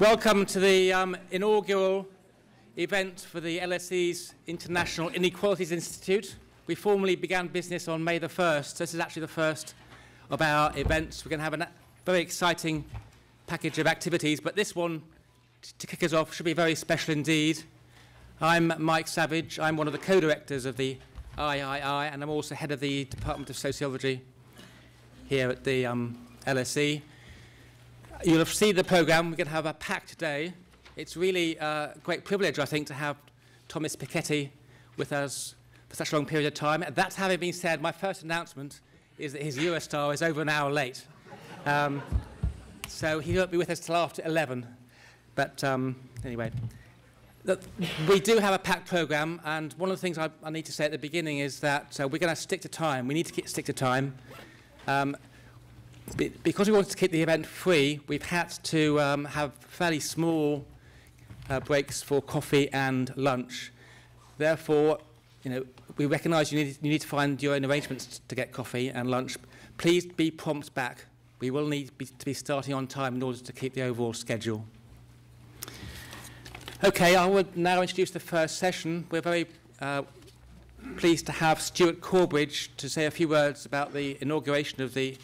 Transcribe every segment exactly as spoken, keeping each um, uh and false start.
Welcome to the um, inaugural event for the L S E's International Inequalities Institute. We formally began business on May the first. This is actually the first of our events. We're going to have a very exciting package of activities, but this one, to kick us off, should be very special indeed. I'm Mike Savage. I'm one of the co-directors of the I I I, and I'm also head of the Department of Sociology here at the um, L S E. You'll have seen the programme. We're going to have a packed day. It's really uh, a great privilege, I think, to have Thomas Piketty with us for such a long period of time. And that having been said, my first announcement is that his Eurostar is over an hour late. Um, so he won't be with us till after eleven. But um, anyway, look, we do have a packed programme. And one of the things I, I need to say at the beginning is that uh, we're going to stick to time. We need to stick to time. Um, Because we wanted to keep the event free, we've had to um, have fairly small uh, breaks for coffee and lunch. Therefore, you know, we recognise you need, you need to find your own arrangements to get coffee and lunch. Please be prompt back. We will need be, to be starting on time in order to keep the overall schedule. Okay, I would now introduce the first session. We're very uh, pleased to have Stuart Corbridge to say a few words about the inauguration of the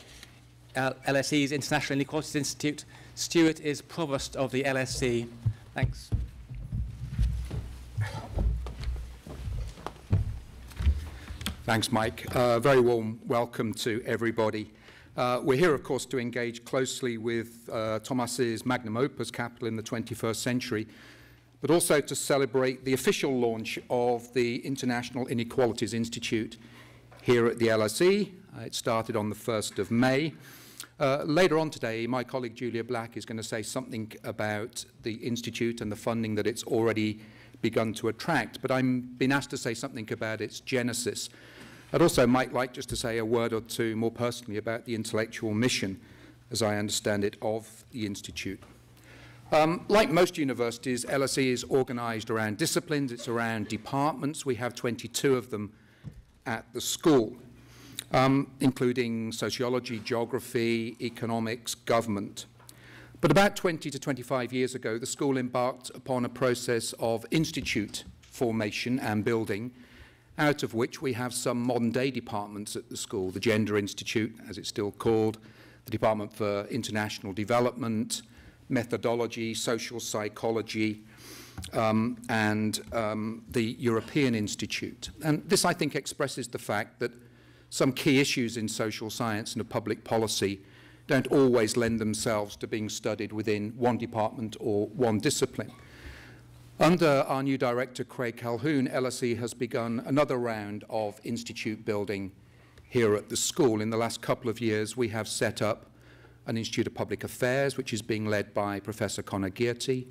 Uh, L S E's International Inequalities Institute. Stuart is Provost of the L S E. Thanks. Thanks, Mike. Uh, very warm welcome to everybody. Uh, we're here, of course, to engage closely with uh, Thomas's magnum opus, Capital in the twenty-first century, but also to celebrate the official launch of the International Inequalities Institute here at the L S E. Uh, it started on the first of May. Uh, later on today, my colleague Julia Black is going to say something about the Institute and the funding that it's already begun to attract, but I'm been asked to say something about its genesis. I'd also might like just to say a word or two more personally about the intellectual mission, as I understand it, of the Institute. Um, like most universities, L S E is organized around disciplines. It's around departments. We have twenty-two of them at the school. Um, including sociology, geography, economics, government. But about twenty to twenty-five years ago, the school embarked upon a process of institute formation and building, out of which we have some modern-day departments at the school, the Gender Institute, as it's still called, the Department for International Development, methodology, social psychology, Um, and um, the European Institute. And this, I think, expresses the fact that some key issues in social science and of public policy don't always lend themselves to being studied within one department or one discipline. Under our new director, Craig Calhoun, L S E has begun another round of institute building here at the school. In the last couple of years, we have set up an Institute of Public Affairs, which is being led by Professor Conor Gearty,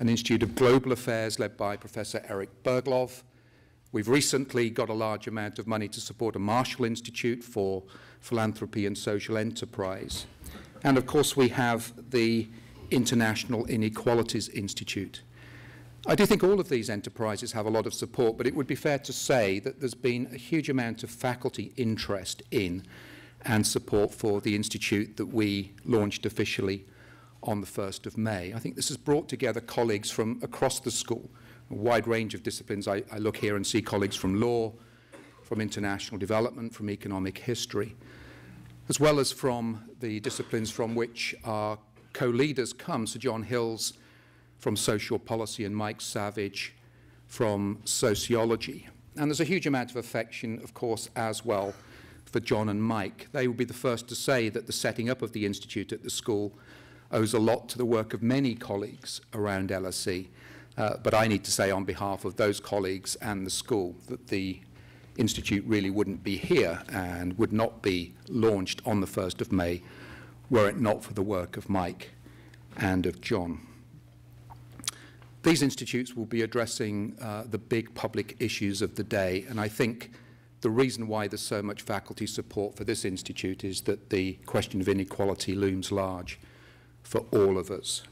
an Institute of Global Affairs led by Professor Eric Bergloff. We've recently got a large amount of money to support a Marshall Institute for philanthropy and social enterprise. And of course, we have the International Inequalities Institute. I do think all of these enterprises have a lot of support, but it would be fair to say that there's been a huge amount of faculty interest in and support for the Institute that we launched officially on the first of May. I think this has brought together colleagues from across the school, a wide range of disciplines. I, I look here and see colleagues from law, from international development, from economic history, as well as from the disciplines from which our co-leaders come, Sir John Hills from social policy and Mike Savage from sociology. And there's a huge amount of affection, of course, as well for John and Mike. They will be the first to say that the setting up of the Institute at the school owes a lot to the work of many colleagues around L S E. Uh, but I need to say on behalf of those colleagues and the school that the Institute really wouldn't be here and would not be launched on the first of May were it not for the work of Mike and of John. These institutes will be addressing uh, the big public issues of the day, and I think the reason why there's so much faculty support for this institute is that the question of inequality looms large for all of us.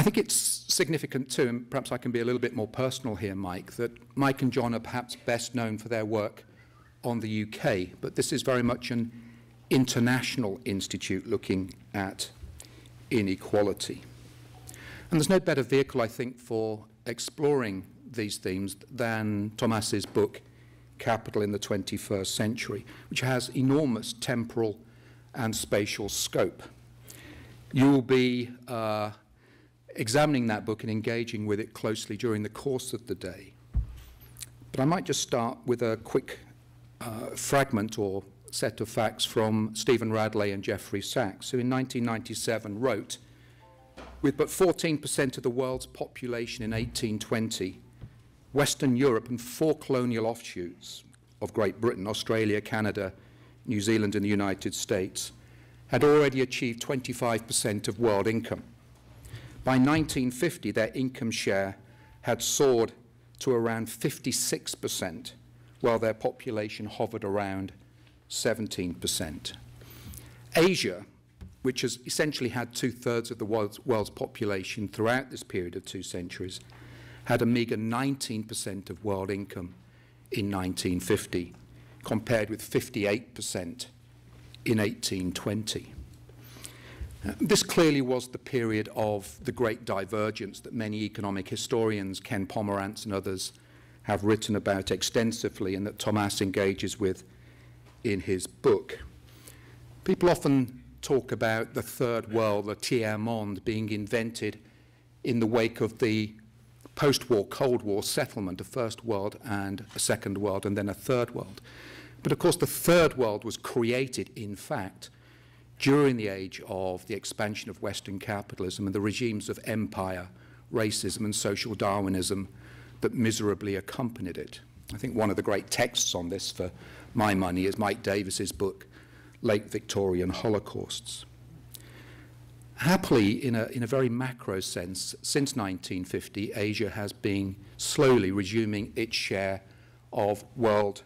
I think it's significant too, and perhaps I can be a little bit more personal here, Mike, that Mike and John are perhaps best known for their work on the U K, but this is very much an international institute looking at inequality. And there's no better vehicle, I think, for exploring these themes than Thomas's book, Capital in the twenty-first century, which has enormous temporal and spatial scope. You will be uh, examining that book and engaging with it closely during the course of the day. But I might just start with a quick uh, fragment or set of facts from Stephen Radley and Jeffrey Sachs, who in nineteen ninety-seven wrote, "With but fourteen percent of the world's population in eighteen twenty, Western Europe and four colonial offshoots of Great Britain, Australia, Canada, New Zealand, and the United States had already achieved twenty-five percent of world income. By nineteen fifty, their income share had soared to around fifty-six percent, while their population hovered around seventeen percent. Asia, which has essentially had two-thirds of the world's, world's population throughout this period of two centuries, had a meager nineteen percent of world income in nineteen fifty, compared with fifty-eight percent in eighteen twenty. Uh, this clearly was the period of the great divergence that many economic historians, Ken Pomerantz and others, have written about extensively and that Thomas engages with in his book. People often talk about the Third World, the Tiers Monde, being invented in the wake of the post-war, Cold War settlement, a First World and a Second World and then a Third World. But of course the Third World was created, in fact, during the age of the expansion of Western capitalism and the regimes of empire, racism and social Darwinism that miserably accompanied it. I think one of the great texts on this, for my money, is Mike Davis's book, Late Victorian Holocausts. Happily, in a, in a very macro sense, since nineteen fifty, Asia has been slowly resuming its share of world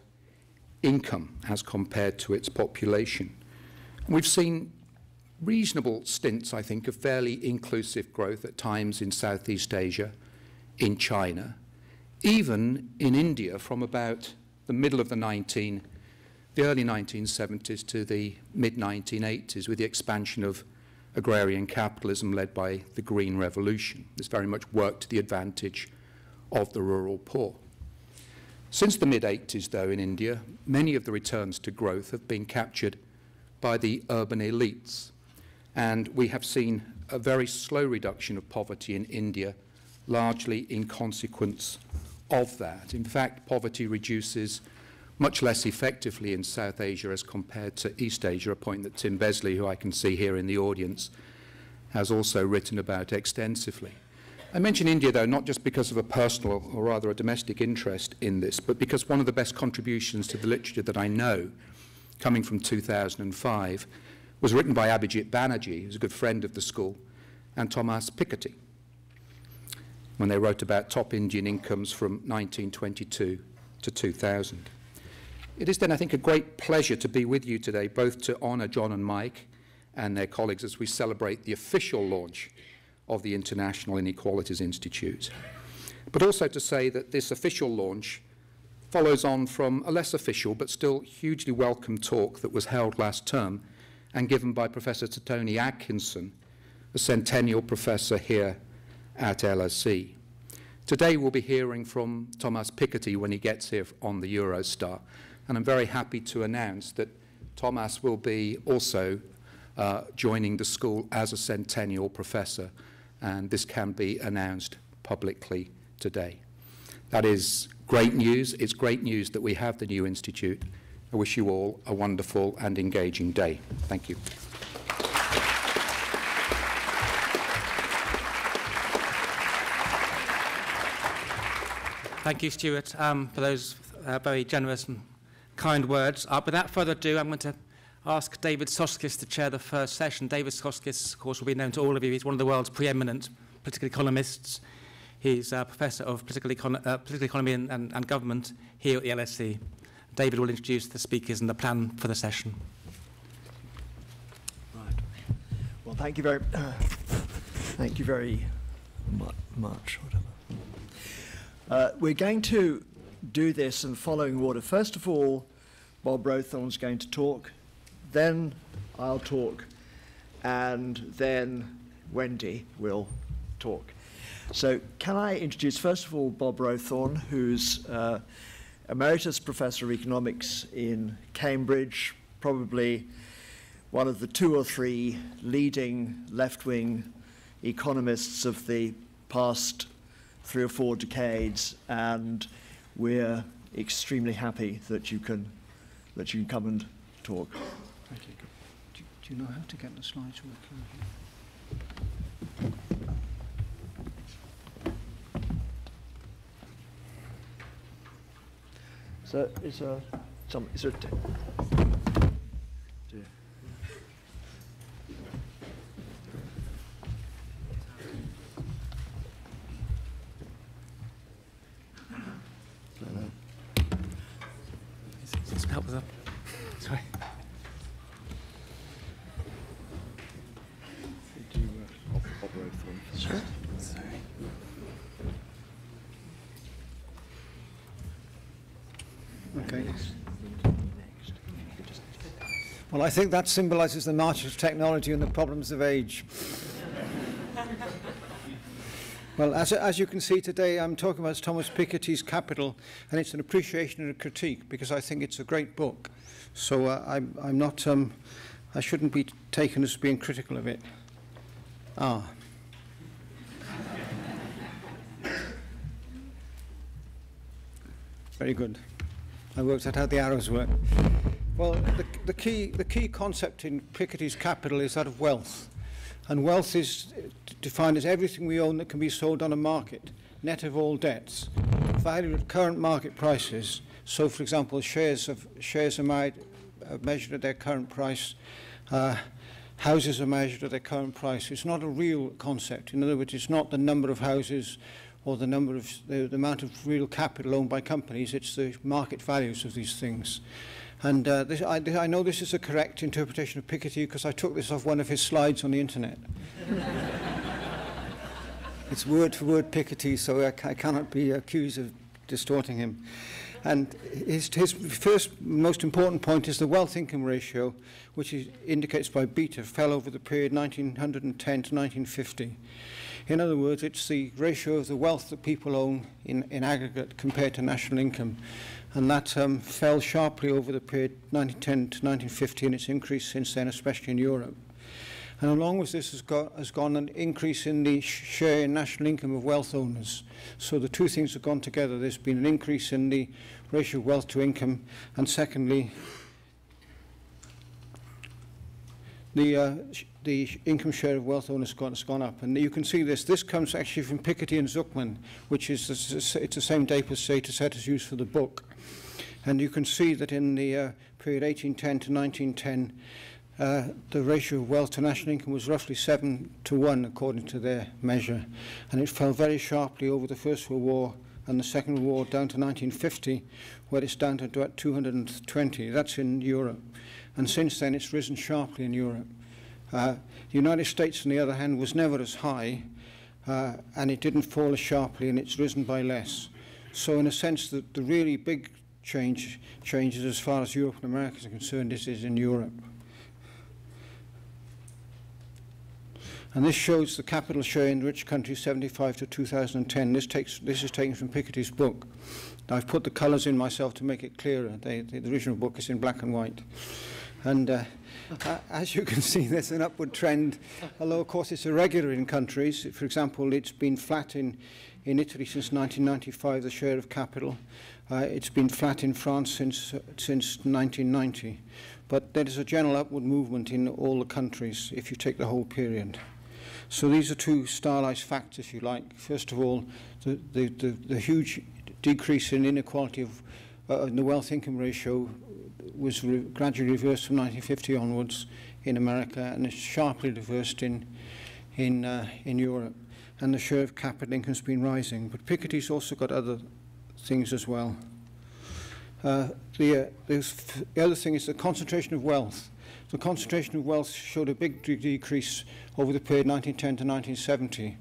income as compared to its population. And we've seen reasonable stints, I think, of fairly inclusive growth at times in Southeast Asia, in China, even in India from about the middle of the nineteen, the early nineteen seventies to the mid nineteen eighties, with the expansion of agrarian capitalism led by the Green Revolution. This very much worked to the advantage of the rural poor. Since the mid eighties, though, in India, many of the returns to growth have been captured by the urban elites, and we have seen a very slow reduction of poverty in India, largely in consequence of that. In fact, poverty reduces much less effectively in South Asia as compared to East Asia, a point that Tim Besley, who I can see here in the audience, has also written about extensively. I mention India, though, not just because of a personal, or rather a domestic interest in this, but because one of the best contributions to the literature that I know, coming from two thousand five, was written by Abhijit Banerjee, who's a good friend of the school, and Thomas Piketty, when they wrote about top Indian incomes from nineteen twenty-two to two thousand. It is then, I think, a great pleasure to be with you today, both to honour John and Mike and their colleagues as we celebrate the official launch of the International Inequalities Institute, but also to say that this official launch follows on from a less official but still hugely welcome talk that was held last term and given by Professor Tony Atkinson, a centennial professor here at L S E. Today we'll be hearing from Thomas Piketty when he gets here on the Eurostar. And I'm very happy to announce that Thomas will be also uh, joining the school as a centennial professor, and this can be announced publicly today. That is great news. It's great news that we have the new institute. I wish you all a wonderful and engaging day. Thank you. Thank you, Stuart, um, for those uh, very generous and kind words. Uh, without further ado, I'm going to ask David Soskis to chair the first session. David Soskis, of course, will be known to all of you. He's one of the world's preeminent political economists. He's a professor of political, econ uh, political economy and, and, and government here at the L S E. David will introduce the speakers and the plan for the session. Right. Well, thank you very, uh, thank you very mu much. Uh, we're going to do this in the following order. First of all, Bob Rowthorn's going to talk, then I'll talk, and then Wendy will talk. So can I introduce, first of all, Bob Rowthorn, who's uh, Emeritus Professor of Economics in Cambridge, probably one of the two or three leading left-wing economists of the past three or four decades, and we're extremely happy that you can, that you can come and talk. Thank you. Do, do you know how to get the slides working? So is a some is a Well, I think that symbolizes the march of technology and the problems of age. Well, as, as you can see today, I'm talking about Thomas Piketty's Capital, and it's an appreciation and a critique because I think it's a great book. So uh, I'm, I'm not, um, I shouldn't be taken as being critical of it. Ah. Very good. I worked out how the arrows work. Well, the, the, key, the key concept in Piketty's Capital is that of wealth. And wealth is defined as everything we own that can be sold on a market, net of all debts, valued at current market prices. So, for example, shares, of, shares are made, uh, measured at their current price. Uh, houses are measured at their current price. It's not a real concept. In other words, it's not the number of houses or the, number of, the, the amount of real capital owned by companies. It's the market values of these things. And uh, this, I, I know this is a correct interpretation of Piketty because I took this off one of his slides on the internet. It's word for word Piketty, so I, I cannot be accused of distorting him. And his, his first most important point is the wealth-income ratio, which is, indicates by beta, fell over the period nineteen ten to nineteen fifty. In other words, it's the ratio of the wealth that people own in, in aggregate compared to national income. And that um, fell sharply over the period nineteen ten to nineteen fifty, and it's increased since then, especially in Europe. And along with this has, got, has gone an increase in the share in national income of wealth owners. So the two things have gone together. There's been an increase in the ratio of wealth to income, and secondly, the, uh, sh the income share of wealth owners has gone, has gone up. And you can see this. This comes actually from Piketty and Zucman, which is the, it's the same data set as used for the book. And you can see that in the uh, period eighteen ten to nineteen ten, uh, the ratio of wealth to national income was roughly seven to one, according to their measure. And it fell very sharply over the First World War and the Second World War down to nineteen fifty, where it's down to about two hundred twenty. That's in Europe. And since then, it's risen sharply in Europe. Uh, the United States, on the other hand, was never as high, uh, and it didn't fall as sharply, and it's risen by less. So in a sense, the, the really big change changes as far as Europe and America are concerned, this is in Europe. And this shows the capital share in rich countries seventy-five to two thousand ten. This, takes, this is taken from Piketty's book. I've put the colours in myself to make it clearer. They, the original book is in black and white. And uh, okay. As you can see, there's an upward trend, although, of course, it's irregular in countries. For example, it's been flat in, in Italy since nineteen ninety-five, the share of capital. Uh, it's been flat in France since, uh, since nineteen ninety. But there is a general upward movement in all the countries, if you take the whole period. So these are two stylized facts, if you like. First of all, the, the, the, the huge decrease in inequality of uh, in the wealth-income ratio was re gradually reversed from nineteen fifty onwards in America, and is sharply reversed in, in, uh, in Europe. And the share of capital income has been rising. But Piketty's also got other things as well. Uh, the, uh, the other thing is the concentration of wealth. The concentration of wealth showed a big de decrease over the period nineteen ten to nineteen seventy.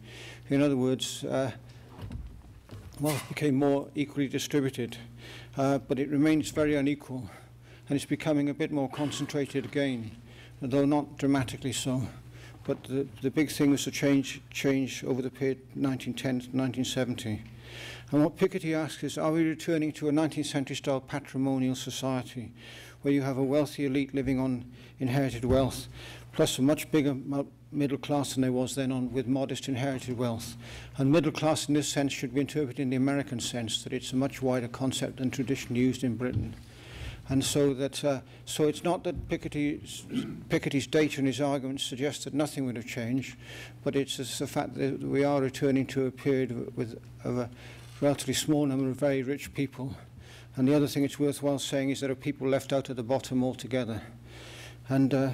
In other words, uh, wealth became more equally distributed, uh, but it remains very unequal, and it's becoming a bit more concentrated again, though not dramatically so. But the, the big thing was to change, change over the period nineteen ten to nineteen seventy. And what Piketty asks is, are we returning to a nineteenth century style patrimonial society where you have a wealthy elite living on inherited wealth, plus a much bigger middle class than there was then on with modest inherited wealth? And middle class in this sense should be interpreted in the American sense, that it's a much wider concept than traditionally used in Britain. And so that, uh, so it's not that Piketty's, Piketty's data and his arguments suggest that nothing would have changed, but it's the fact that we are returning to a period of, with, of a relatively small number of very rich people. And the other thing it's worthwhile saying is there are people left out at the bottom altogether. And uh,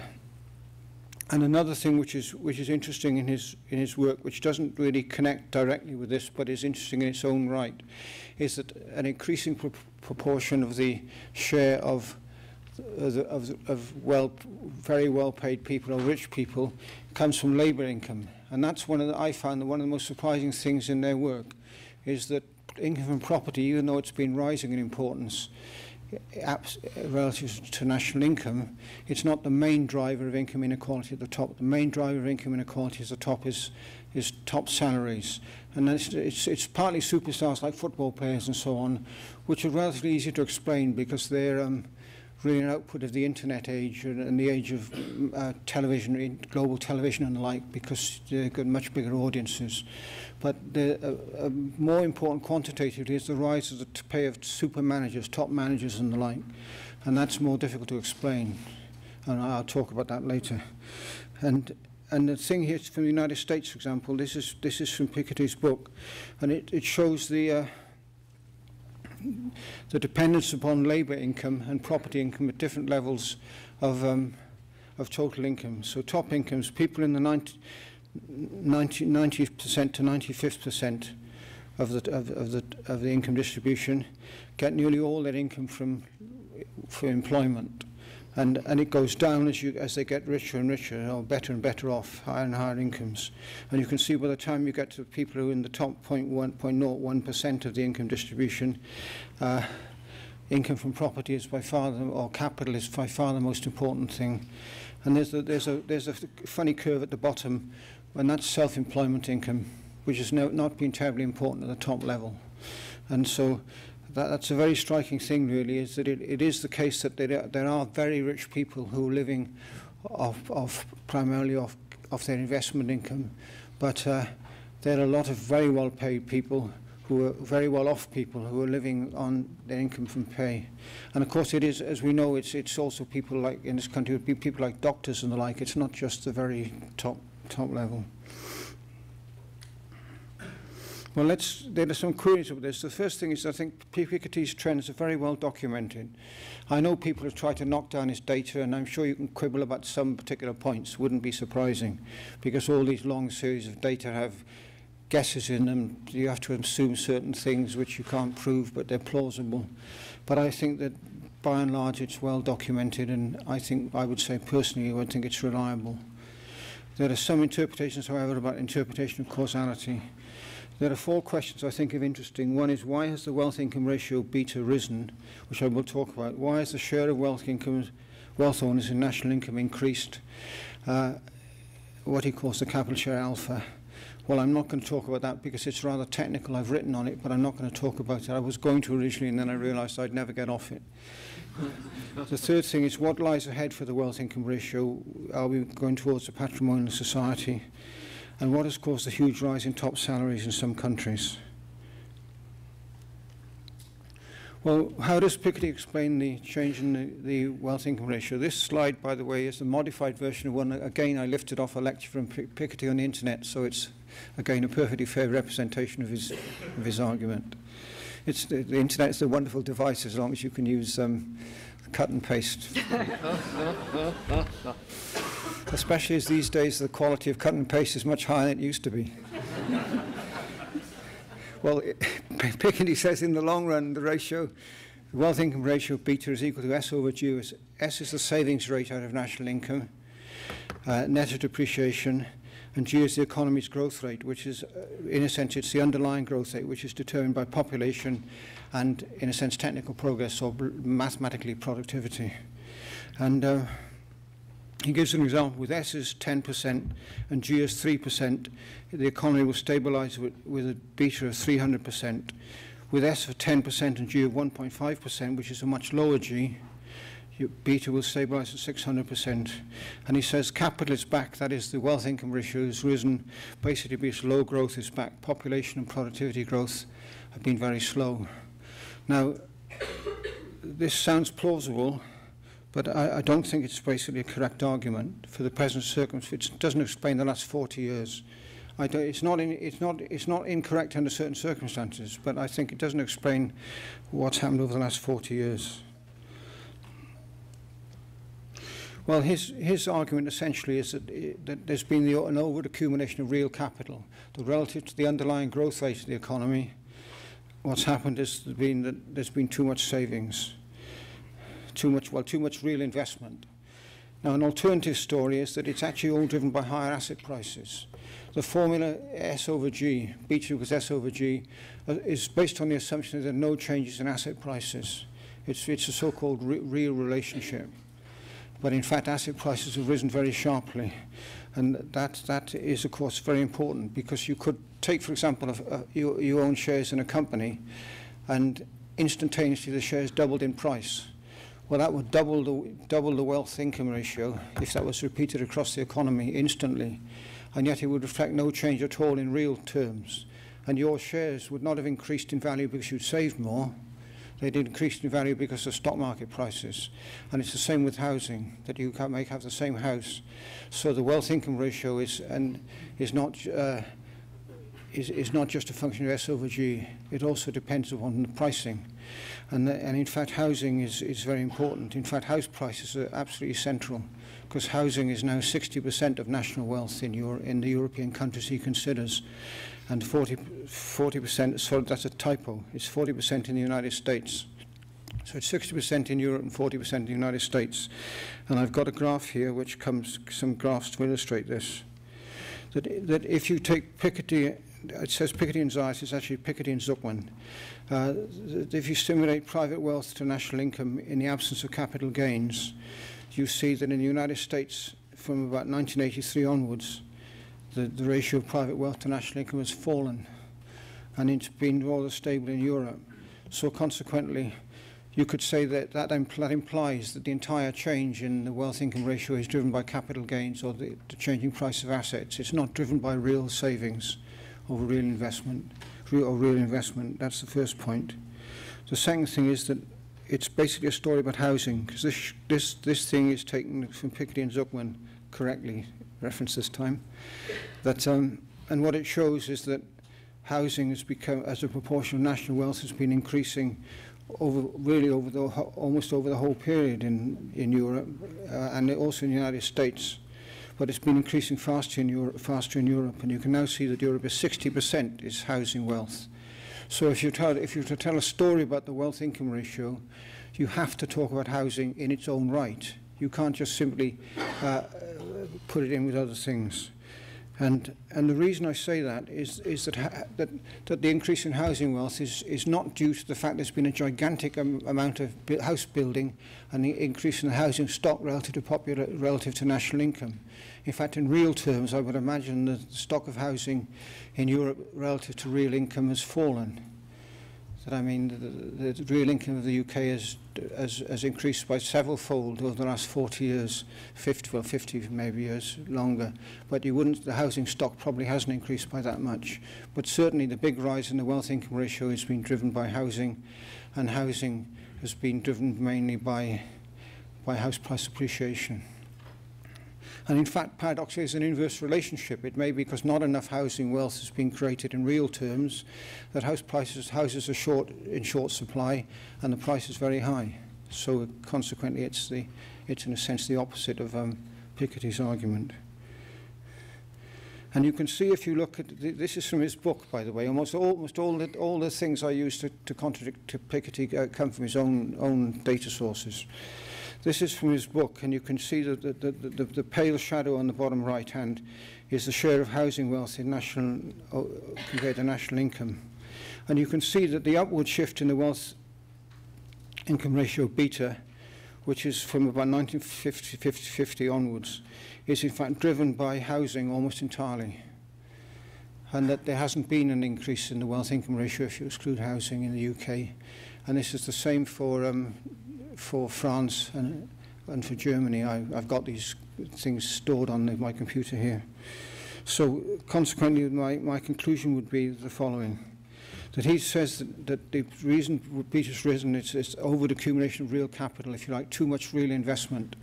and another thing which is which is interesting in his in his work, which doesn't really connect directly with this, but is interesting in its own right, is that an increasing pro proportion of the share of uh, the, of of well very well paid people or rich people comes from labour income, and that's one of the, I found one of the most surprising things in their work, is that income from property, even though it's been rising in importance relative to national income, it's not the main driver of income inequality at the top. The main driver of income inequality at the top is, is top salaries. And it's, it's, it's partly superstars like football players and so on, which are relatively easy to explain because they're um, really an output of the internet age and, and the age of uh, television, global television and the like, because they've got much bigger audiences. But the uh, uh, more important quantitatively is the rise of the pay of super managers, top managers and the like, and that's more difficult to explain, and I'll talk about that later. And and the thing here is from the United States, for example, this is this is from Piketty's book, and it, it shows the uh, the dependence upon labour income and property income at different levels of um, of total income. So top incomes, people in the ninetieth percent to ninety-fifth percent of the of, of the of the income distribution get nearly all their income from from employment, and and it goes down as you as they get richer and richer, or better and better off, higher and higher incomes. And you can see by the time you get to people who are in the top zero point one percent of the income distribution, uh, income from property is by far the, or capital is by far the most important thing. And there's a, there's a there's a funny curve at the bottom, and that's self-employment income, which has no, not been terribly important at the top level. And so that, that's a very striking thing, really, is that it, it is the case that there, there are very rich people who are living off, off primarily off, off their investment income, but uh, there are a lot of very well-paid people who are very well-off people who are living on their income from pay. And of course it is, as we know, it's, it's also people like, in this country, would be people like doctors and the like. It's not just the very top, top level. Well, let's, there are some queries of this. The first thing is, I think Piketty's trends are very well documented. I know people have tried to knock down his data, and I'm sure you can quibble about some particular points. Wouldn't be surprising, because all these long series of data have guesses in them. You have to assume certain things which you can't prove, but they're plausible. But I think that by and large it's well documented, and I think, I would say personally, I would think it's reliable. There are some interpretations, however, about interpretation of causality. There are four questions I think are interesting. One is, why has the wealth income ratio beta risen, which I will talk about? Why has the share of wealth income, wealth owners in national income increased? Uh, what he calls the capital share alpha. Well, I'm not going to talk about that because it's rather technical. I've written on it, but I'm not going to talk about it. I was going to originally, and then I realized I'd never get off it. The third thing is, what lies ahead for the wealth-income ratio? Are we going towards a patrimonial society? And what has caused the huge rise in top salaries in some countries? Well, how does Piketty explain the change in the, the wealth-income ratio? This slide, by the way, is a modified version of one. Again, I lifted off a lecture from Piketty on the internet, so it's, again, a perfectly fair representation of his, of his argument. It's, the, the internet's a wonderful device as long as you can use um, cut and paste. Especially as these days the quality of cut and paste is much higher than it used to be. Well, it, Piketty says in the long run, the ratio, the wealth income ratio beta is equal to S over G. S is the savings rate out of national income, uh, net of depreciation, and G is the economy's growth rate, which is, uh, in a sense, it's the underlying growth rate, which is determined by population and, in a sense, technical progress, or mathematically productivity. And uh, He gives an example with S is ten percent and G is three percent. The economy will stabilize with, with a beta of three hundred percent. With S of ten percent and G of one point five percent, which is a much lower G, your beta will stabilize at six hundred percent. And he says capital is back, that is the wealth income ratio has risen, basically because low growth is back. Population and productivity growth have been very slow. Now, this sounds plausible, but I, I don't think it's basically a correct argument for the present circumstances. It doesn't explain the last forty years. I don't, it's, not in, it's, not, it's not incorrect under certain circumstances, but I think it doesn't explain what's happened over the last forty years. Well, his, his argument essentially is that, it, that there's been the, an over-accumulation of real capital. The relative to the underlying growth rate of the economy, what's happened is been that there's been too much savings, too much, well, too much real investment. Now, an alternative story is that it's actually all driven by higher asset prices. The formula S over G, beta equals S over G, uh, is based on the assumption that there are no changes in asset prices. It's, it's a so-called re real relationship. But in fact, asset prices have risen very sharply. And that, that is, of course, very important, because you could take, for example, a, a, you, you own shares in a company, and instantaneously the shares doubled in price. Well, that would double the, double the wealth-income ratio if that was repeated across the economy instantly. And yet it would reflect no change at all in real terms. And your shares would not have increased in value because you'd saved more. They'd increased in value because of stock market prices. And it's the same with housing, that you can make have the same house. So the wealth-income ratio is, and is, not, uh, is, is not just a function of S over G. It also depends upon the pricing. And, the, and in fact, housing is, is very important. In fact, house prices are absolutely central, because housing is now sixty percent of national wealth in, Euro, in the European countries he considers, and forty percent, so that's a typo, it's forty percent in the United States. So it's sixty percent in Europe and forty percent in the United States. And I've got a graph here which comes, some graphs to illustrate this. That, that if you take Piketty, it says Piketty and Zucman, it's actually Piketty and Zucman. Uh, that if you stimulate private wealth to national income in the absence of capital gains, you see that in the United States, from about nineteen eighty-three onwards, the, the ratio of private wealth to national income has fallen, and it's been rather stable in Europe. So consequently, you could say that that, impl that implies that the entire change in the wealth-income ratio is driven by capital gains or the, the changing price of assets. It's not driven by real savings or real investment. Real, or real investment. That's the first point. The second thing is that it's basically a story about housing, because this, this, this thing is taken from Piketty and Zucman, correctly referenced this time. That, um, and what it shows is that housing has become, as a proportion of national wealth, has been increasing over, really over the, almost over the whole period in, in Europe, uh, and also in the United States. But it's been increasing faster in, Europe, faster in Europe, and you can now see that Europe is sixty percent is housing wealth. So if you tell, if you were to tell a story about the wealth-income ratio, you have to talk about housing in its own right. You can't just simply uh, put it in with other things. And, and the reason I say that is, is that, ha that, that the increase in housing wealth is, is not due to the fact there's been a gigantic um, amount of house building and the increase in the housing stock relative to, popular, relative to national income. In fact, in real terms, I would imagine that the stock of housing in Europe relative to real income has fallen. That I mean, the, the, the real income of the U K has, has, has increased by several fold over the last forty years, fifty, well, fifty maybe years longer. But you wouldn't, the housing stock probably hasn't increased by that much. But certainly the big rise in the wealth-income ratio has been driven by housing, and housing has been driven mainly by, by house price appreciation. And in fact, paradoxically, it's an inverse relationship. It may be because not enough housing wealth has been created in real terms that house prices, houses are short in short supply, and the price is very high. So consequently, it's the, it's in a sense the opposite of um, Piketty's argument. And you can see if you look at th this is from his book, by the way. Almost almost all the, all the things I used to, to contradict to Piketty uh, come from his own own data sources. This is from his book, and you can see that the, the, the, the pale shadow on the bottom right hand is the share of housing wealth in national, uh, compared to national income. And you can see that the upward shift in the wealth income ratio beta which is from about nineteen fifty onwards, is in fact driven by housing almost entirely, and that there hasn't been an increase in the wealth-income ratio if you exclude housing in the U K. And this is the same for, um, for France and, and for Germany. I, I've got these things stored on my computer here. So consequently, my, my conclusion would be the following, that he says that, that the reason wheat has risen is, is over the accumulation of real capital, if you like, too much real investment,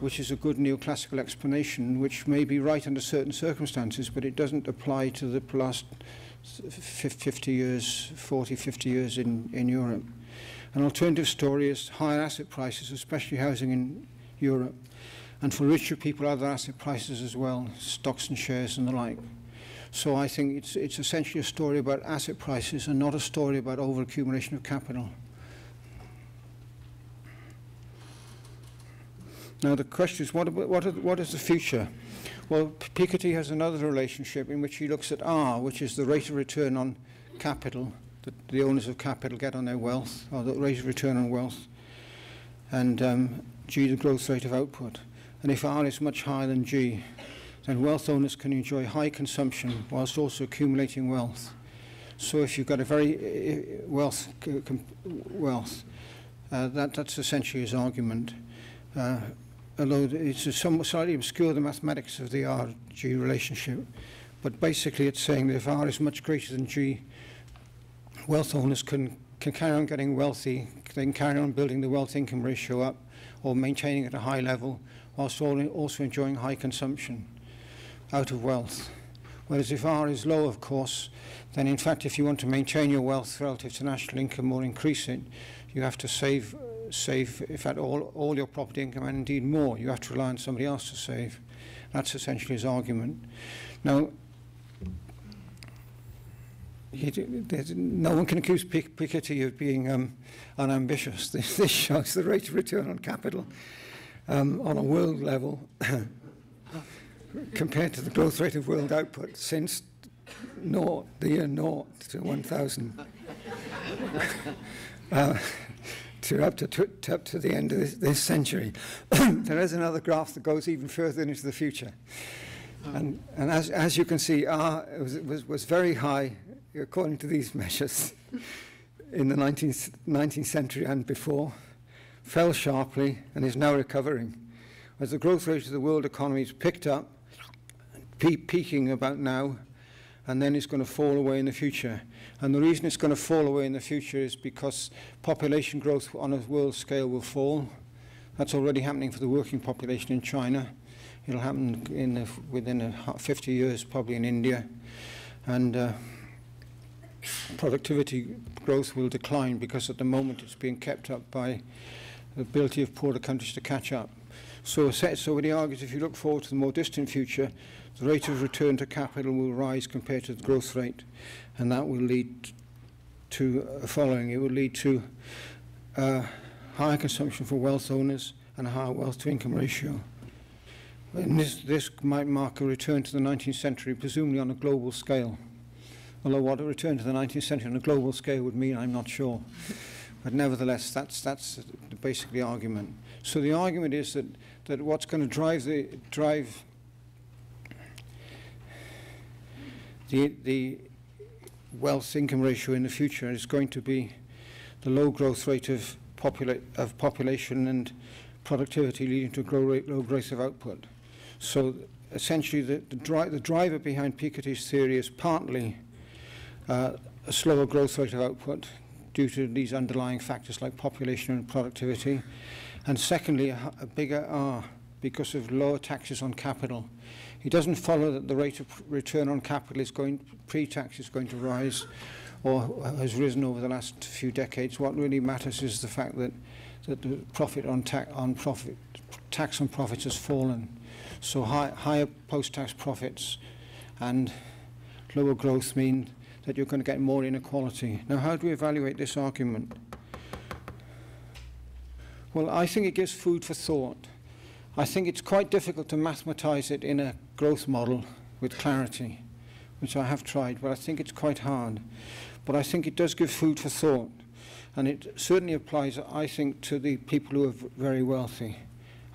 which is a good neoclassical explanation, which may be right under certain circumstances, but it doesn't apply to the last fifty years, forty, fifty years in, in Europe. An alternative story is higher asset prices, especially housing in Europe, and for richer people, other asset prices as well, stocks and shares and the like. So I think it's, it's essentially a story about asset prices and not a story about overaccumulation of capital. Now the question is, what, what, what is the future? Well, Piketty has another relationship in which he looks at R, which is the rate of return on capital that the owners of capital get on their wealth, or the rate of return on wealth, and um, G, the growth rate of output. And if R is much higher than G, then wealth owners can enjoy high consumption whilst also accumulating wealth. So if you've got a very wealth, wealth uh, that, that's essentially his argument. Uh, although it's somewhat slightly obscure, the mathematics of the R G relationship. But basically it's saying that if R is much greater than G, wealth owners can, can carry on getting wealthy, they can carry on building the wealth income ratio up or maintaining it at a high level, whilst also enjoying high consumption out of wealth. Whereas if R is low, of course, then in fact if you want to maintain your wealth relative to national income or increase it, you have to save save, in fact, all, all your property income and indeed more. You have to rely on somebody else to save. That's essentially his argument. Now, he, no one can accuse Piketty of being um, unambitious. This, this shows the rate of return on capital um, on a world level compared to the growth rate of world output since nought, the year nought to one thousand. uh, To up, to, to up to the end of this, this century. There is another graph that goes even further into the future. Um, and and as, as you can see, R was, was, was very high, according to these measures, in the nineteenth, nineteenth century and before, fell sharply and is now recovering. As the growth rate of the world economy has picked up, pe peaking about now, and then it's going to fall away in the future. And the reason it's going to fall away in the future is because population growth on a world scale will fall. That's already happening for the working population in China. It'll happen in the, within a fifty years, probably in India. And uh, productivity growth will decline because at the moment it's being kept up by the ability of poorer countries to catch up. So, so what he argues, if you look forward to the more distant future, the rate of return to capital will rise compared to the growth rate, and that will lead to the following. It will lead to uh, higher consumption for wealth owners and a higher wealth-to-income ratio. And this, this might mark a return to the nineteenth century, presumably on a global scale. Although what a return to the nineteenth century on a global scale would mean, I'm not sure. But nevertheless, that's, that's basically the argument. So the argument is that, that what's going to drive the, drive The, the wealth-income ratio in the future is going to be the low growth rate of, popula of population and productivity leading to grow rate, low growth of output. So essentially the, the, dri the driver behind Piketty's theory is partly uh, a slower growth rate of output due to these underlying factors like population and productivity, and secondly a, a bigger R because of lower taxes on capital. It doesn't follow that the rate of return on capital is going, pre-tax is going to rise or has risen over the last few decades. What really matters is the fact that, that the profit on, ta on profit, tax on profits has fallen. So high, higher post-tax profits and lower growth mean that you're going to get more inequality. Now, how do we evaluate this argument? Well, I think it gives food for thought. I think it's quite difficult to mathematize it in a growth model with clarity, which I have tried, but I think it's quite hard. But I think it does give food for thought. And it certainly applies, I think, to the people who are very wealthy.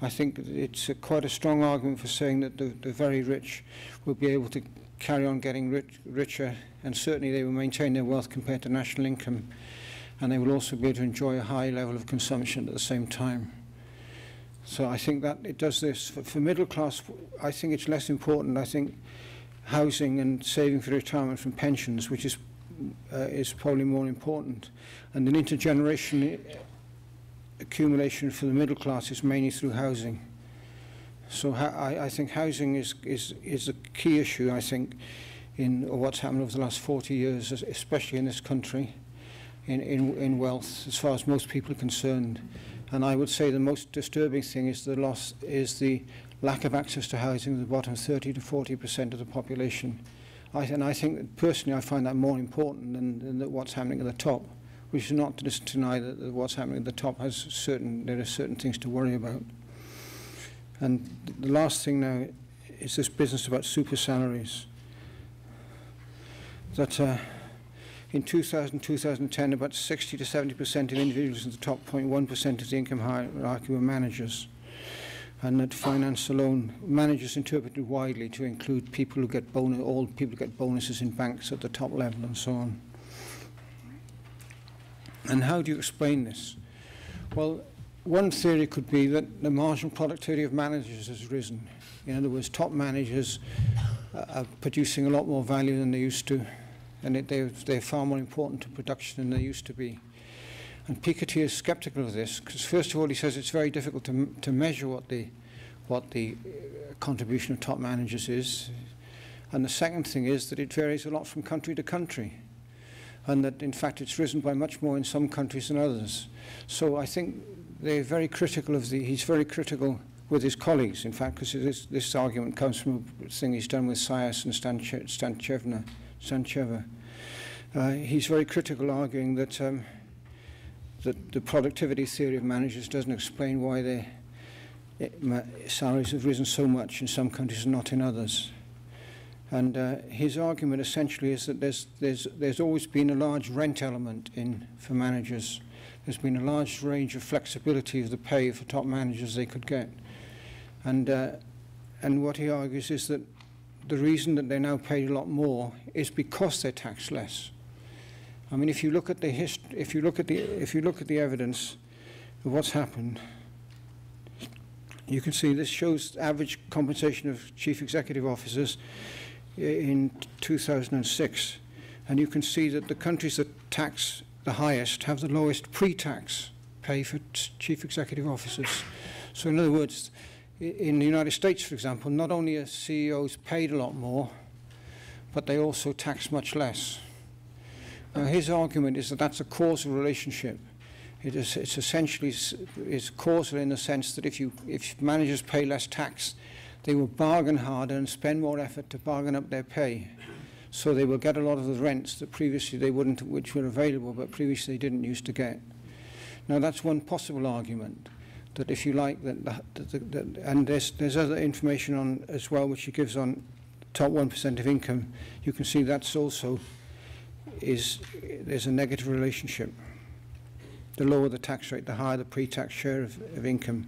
I think it's a, quite a strong argument for saying that the, the very rich will be able to carry on getting rich, richer, and certainly they will maintain their wealth compared to national income, and they will also be able to enjoy a high level of consumption at the same time. So I think that it does this. For, for middle class, I think it's less important. I think housing and saving for retirement from pensions, which is, uh, is probably more important. And an intergenerational accumulation for the middle class is mainly through housing. So ha I, I think housing is, is, is a key issue, I think, in what's happened over the last forty years, especially in this country, in, in, in wealth, as far as most people are concerned. And I would say the most disturbing thing is the loss, is the lack of access to housing in the bottom thirty to forty percent of the population. I, and I think, that personally, I find that more important than, than that what's happening at the top. We should not deny that, that what's happening at the top has certain, there are certain things to worry about. And the last thing now is this business about super salaries. That uh, in two thousand, two thousand ten, about sixty to seventy percent of individuals in the top zero point one percent of the income hierarchy were managers. And that finance alone, managers interpreted widely to include people who get bonus, all people who get bonuses in banks at the top level and so on. And how do you explain this? Well, one theory could be that the marginal productivity of managers has risen. In other words, top managers are producing a lot more value than they used to, and it, they're, they're far more important to production than they used to be. And Piketty is skeptical of this because, first of all, he says it's very difficult to, to measure what the, what the contribution of top managers is. And the second thing is that it varies a lot from country to country, and that, in fact, it's risen by much more in some countries than others. So I think they're very critical of the, he's very critical with his colleagues, in fact, because this, this argument comes from a thing he's done with Saez and Stancheva. Stancheva. Uh, he's very critical, arguing that, um, that the productivity theory of managers doesn't explain why their salaries have risen so much in some countries and not in others. And uh, his argument essentially is that there's, there's, there's always been a large rent element in for managers. There's been a large range of flexibility of the pay for top managers they could get. And, uh, and what he argues is that the reason that they're now paid a lot more is because they're taxed less. I mean, if you look at the hist if you look at the if you look at the evidence of what's happened, you can see this shows average compensation of chief executive officers in two thousand six, and you can see that the countries that tax the highest have the lowest pre-tax pay for chief executive officers. So in other words, in the United States, for example, not only are C E Os paid a lot more, but they also tax much less. Now, his argument is that that's a causal relationship. It is, it's essentially is causal in the sense that if, you, if managers pay less tax, they will bargain harder and spend more effort to bargain up their pay. So they will get a lot of the rents that previously they wouldn't, which were available, but previously they didn't used to get. Now, that's one possible argument, that if you like, that, that, that, that and there's, there's other information on as well, which he gives on top one percent of income. You can see that's also, is there's a negative relationship. The lower the tax rate, the higher the pre-tax share of, of income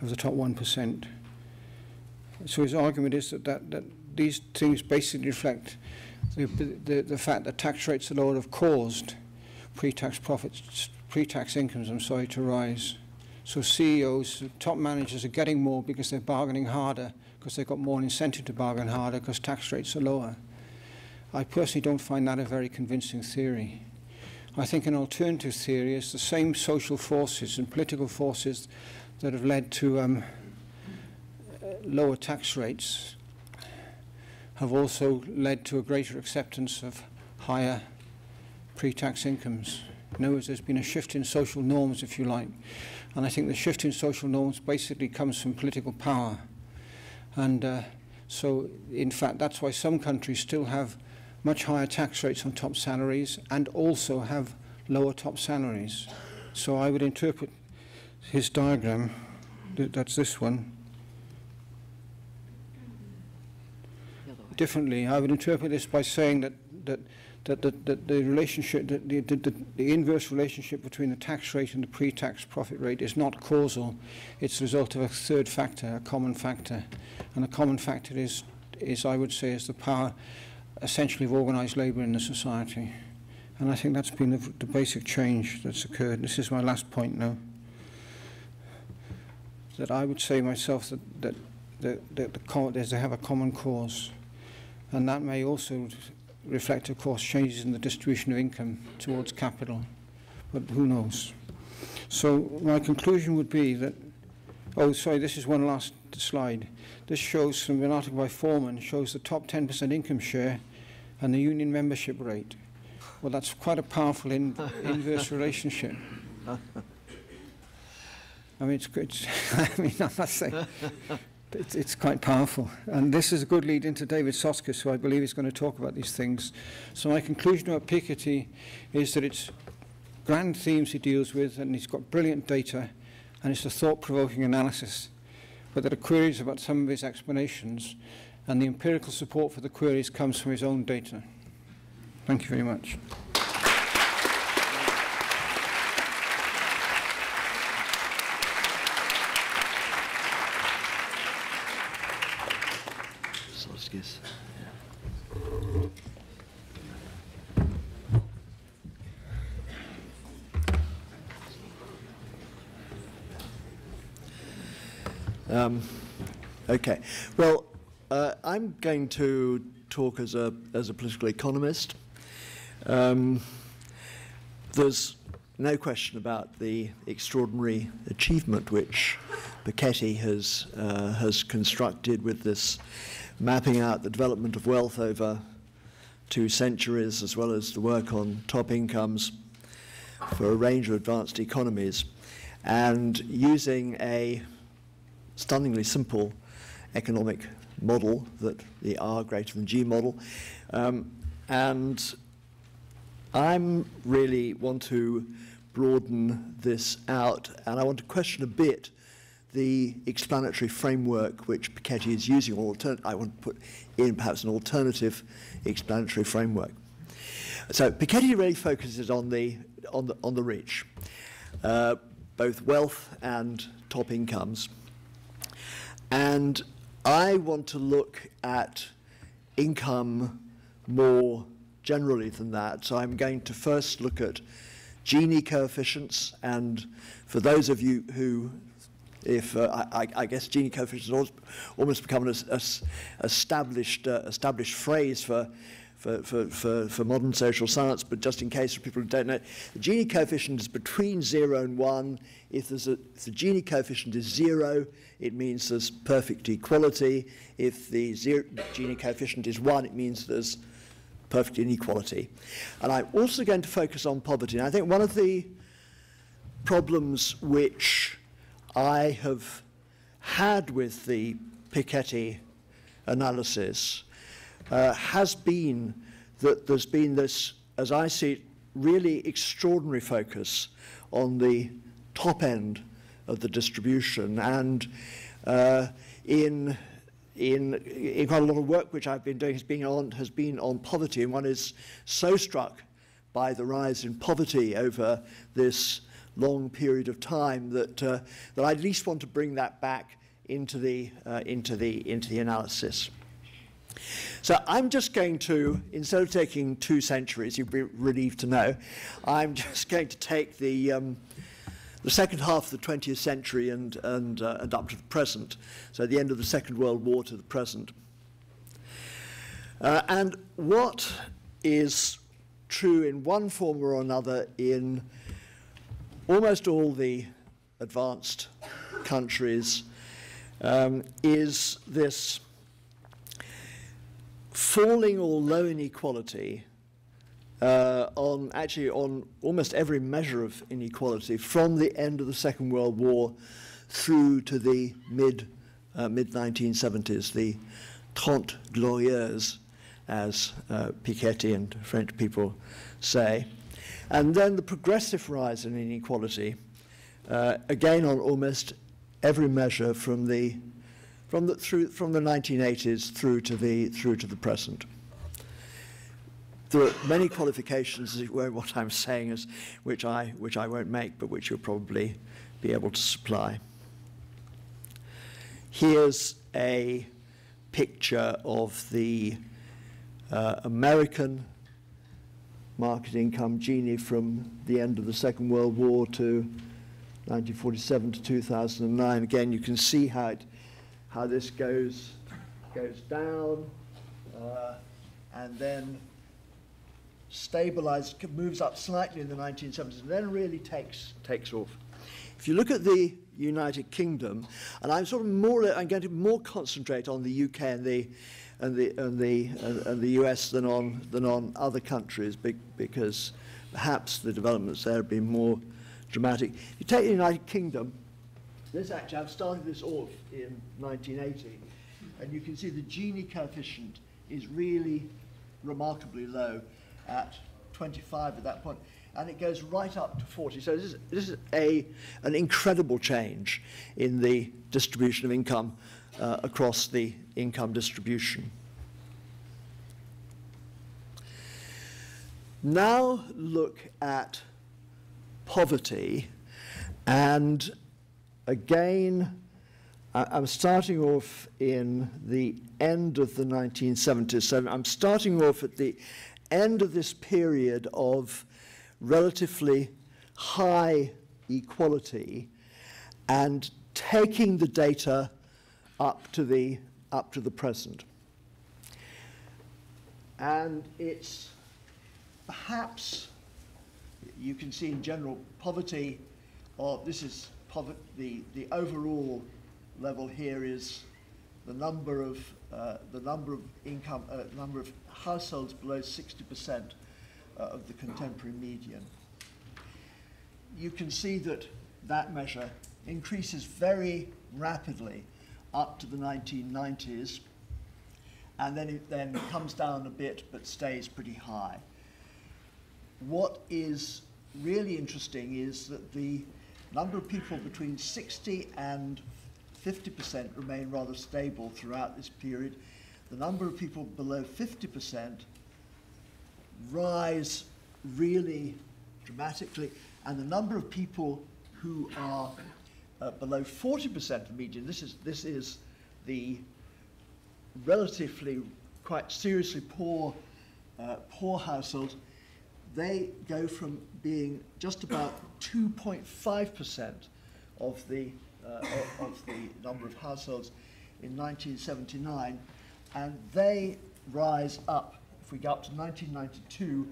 of the top one percent. So his argument is that, that, that these things basically reflect the, the, the fact that tax rates alone have caused pre-tax profits, pre-tax incomes, I'm sorry, to rise. So C E Os, top managers are getting more because they're bargaining harder, because they've got more incentive to bargain harder because tax rates are lower. I personally don't find that a very convincing theory. I think an alternative theory is the same social forces and political forces that have led to um, lower tax rates have also led to a greater acceptance of higher pre-tax incomes. In other words, there's been a shift in social norms, if you like. And I think the shift in social norms basically comes from political power. And uh, so, in fact, that's why some countries still have much higher tax rates on top salaries and also have lower top salaries. So I would interpret his diagram, th that's this one, differently. I would interpret this by saying that, that that the, the, the relationship, the, the, the, the inverse relationship between the tax rate and the pre-tax profit rate is not causal. It's the result of a third factor, a common factor. And a common factor is, is I would say, is the power essentially of organised labour in the society. And I think that's been the, the basic change that's occurred. This is my last point now. That I would say myself that, that, that, that the, the, they have a common cause. And that may also reflect, of course, changes in the distribution of income towards capital, but who knows. So my conclusion would be that, oh, sorry, this is one last slide. This shows from an article by Foreman, shows the top ten percent income share and the union membership rate. Well, that's quite a powerful in inverse relationship. I mean, it's good. I mean, I must say, it's, it's quite powerful. And this is a good lead into David Soskis, who I believe is going to talk about these things. So my conclusion about Piketty is that it's grand themes he deals with, and he's got brilliant data, and it's a thought-provoking analysis. But there are queries about some of his explanations, and the empirical support for the queries comes from his own data. Thank you very much. Um, okay. Well, uh, I'm going to talk as a as a political economist. Um, there's no question about the extraordinary achievement which Piketty has uh, has constructed with this mapping out the development of wealth over two centuries, as well as the work on top incomes for a range of advanced economies, and using a stunningly simple economic model, that the R greater than G model, um, and I'm really want to broaden this out, and I want to question a bit the explanatory framework which Piketty is using. Or I want to put in perhaps an alternative explanatory framework. So Piketty really focuses on the on the on the rich, uh, both wealth and top incomes, and I want to look at income more generally than that. So I'm going to first look at Gini coefficients, and for those of you who, if uh, I, I guess Gini coefficients almost become an established uh, established phrase for for, for for for modern social science, but just in case for people who don't know, the Gini coefficient is between zero and one. If there's a, if the Gini coefficient is zero, it means there's perfect equality. If the zero, Gini coefficient is one, it means there's perfect inequality. And I'm also going to focus on poverty. And I think one of the problems which I have had with the Piketty analysis uh, has been that there's been this, as I see it, really extraordinary focus on the top end of the distribution. And uh, in In, in quite a lot of work which I've been doing has been on has been on poverty, and one is so struck by the rise in poverty over this long period of time that uh, that I at least want to bring that back into the uh, into the into the analysis. So I'm just going to, instead of taking two centuries, you'd be relieved to know, I'm just going to take the um, the second half of the twentieth century and, and, uh, and up to the present, so the end of the Second World War to the present. Uh, and what is true in one form or another in almost all the advanced countries um, is this falling or low inequality Uh, on actually on almost every measure of inequality from the end of the Second World War through to the mid uh, mid nineteen seventies, the Trente Glorieuses, as uh, Piketty and French people say, and then the progressive rise in inequality, uh, again on almost every measure from the from the through from the nineteen eighties through to the through to the present. There are many qualifications, as it were, what I'm saying, is, which, I, which I won't make, but which you'll probably be able to supply. Here's a picture of the uh, American market income Gini from the end of the Second World War to nineteen forty-seven to two thousand nine. Again, you can see how, it, how this goes, goes down uh, and then stabilized, moves up slightly in the nineteen seventies, and then really takes, takes off. If you look at the United Kingdom, and I'm sort of more, I'm going to more concentrate on the U K and the, and the, and the, and the U S than on, than on other countries, because perhaps the developments there have been more dramatic. If you take the United Kingdom, this actually, I've started this off in nineteen eighty, and you can see the Gini coefficient is really remarkably low, at twenty-five at that point, and it goes right up to forty. So this is, this is a, an incredible change in the distribution of income uh, across the income distribution. Now look at poverty, and again, I'm starting off in the end of the nineteen seventies, so I'm starting off at the end of this period of relatively high equality and taking the data up to the, up to the present. And it's perhaps, you can see in general poverty, or this is poverty, the, the overall level here is the number of uh, the number of income, uh, number of households below sixty percent uh, of the contemporary median. You can see that that measure increases very rapidly up to the nineteen nineties, and then it then comes down a bit but stays pretty high. What is really interesting is that the number of people between sixty and fifty percent remain rather stable throughout this period. The number of people below fifty percent rise really dramatically, and the number of people who are uh, below forty percent of the median, this is, this is the relatively quite seriously poor, uh, poor households, they go from being just about two point five percent of the Uh, of the number of households in nineteen seventy-nine, and they rise up. If we go up to nineteen ninety-two,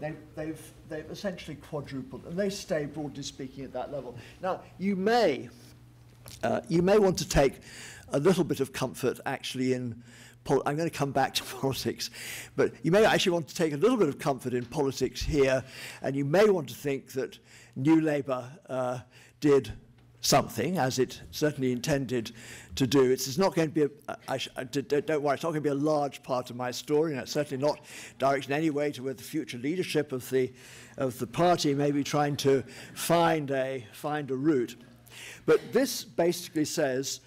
they, they've, they've essentially quadrupled, and they stay, broadly speaking, at that level. Now, you may, uh, you may want to take a little bit of comfort, actually, in pol- I'm going to come back to politics, but you may actually want to take a little bit of comfort in politics here, and you may want to think that New Labour uh, did something, as it certainly intended to do. It's, it's not going to be, a, I sh, I, don't worry, it's not going to be a large part of my story, and it's certainly not directed in any way to where the future leadership of the, of the party may be trying to find a, find a route. But this basically says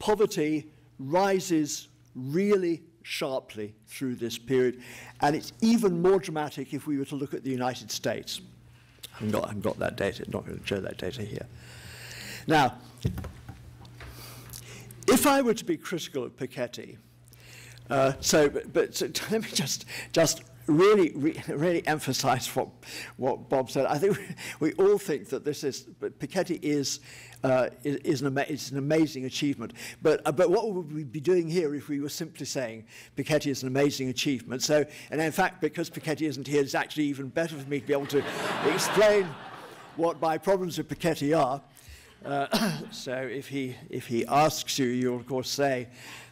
poverty rises really sharply through this period, and it's even more dramatic if we were to look at the United States. I haven't got, I haven't got that data, I'm not going to show that data here. Now, if I were to be critical of Piketty, uh, so but, but so let me just just really re, really emphasise what what Bob said. I think we, we all think that this is, but Piketty is uh, is, is an ama it's an amazing achievement. But uh, but what would we be doing here if we were simply saying Piketty is an amazing achievement? So, and in fact, because Piketty isn't here, it's actually even better for me to be able to explain what my problems with Piketty are. Uh, so if he, if he asks you, you'll of course say,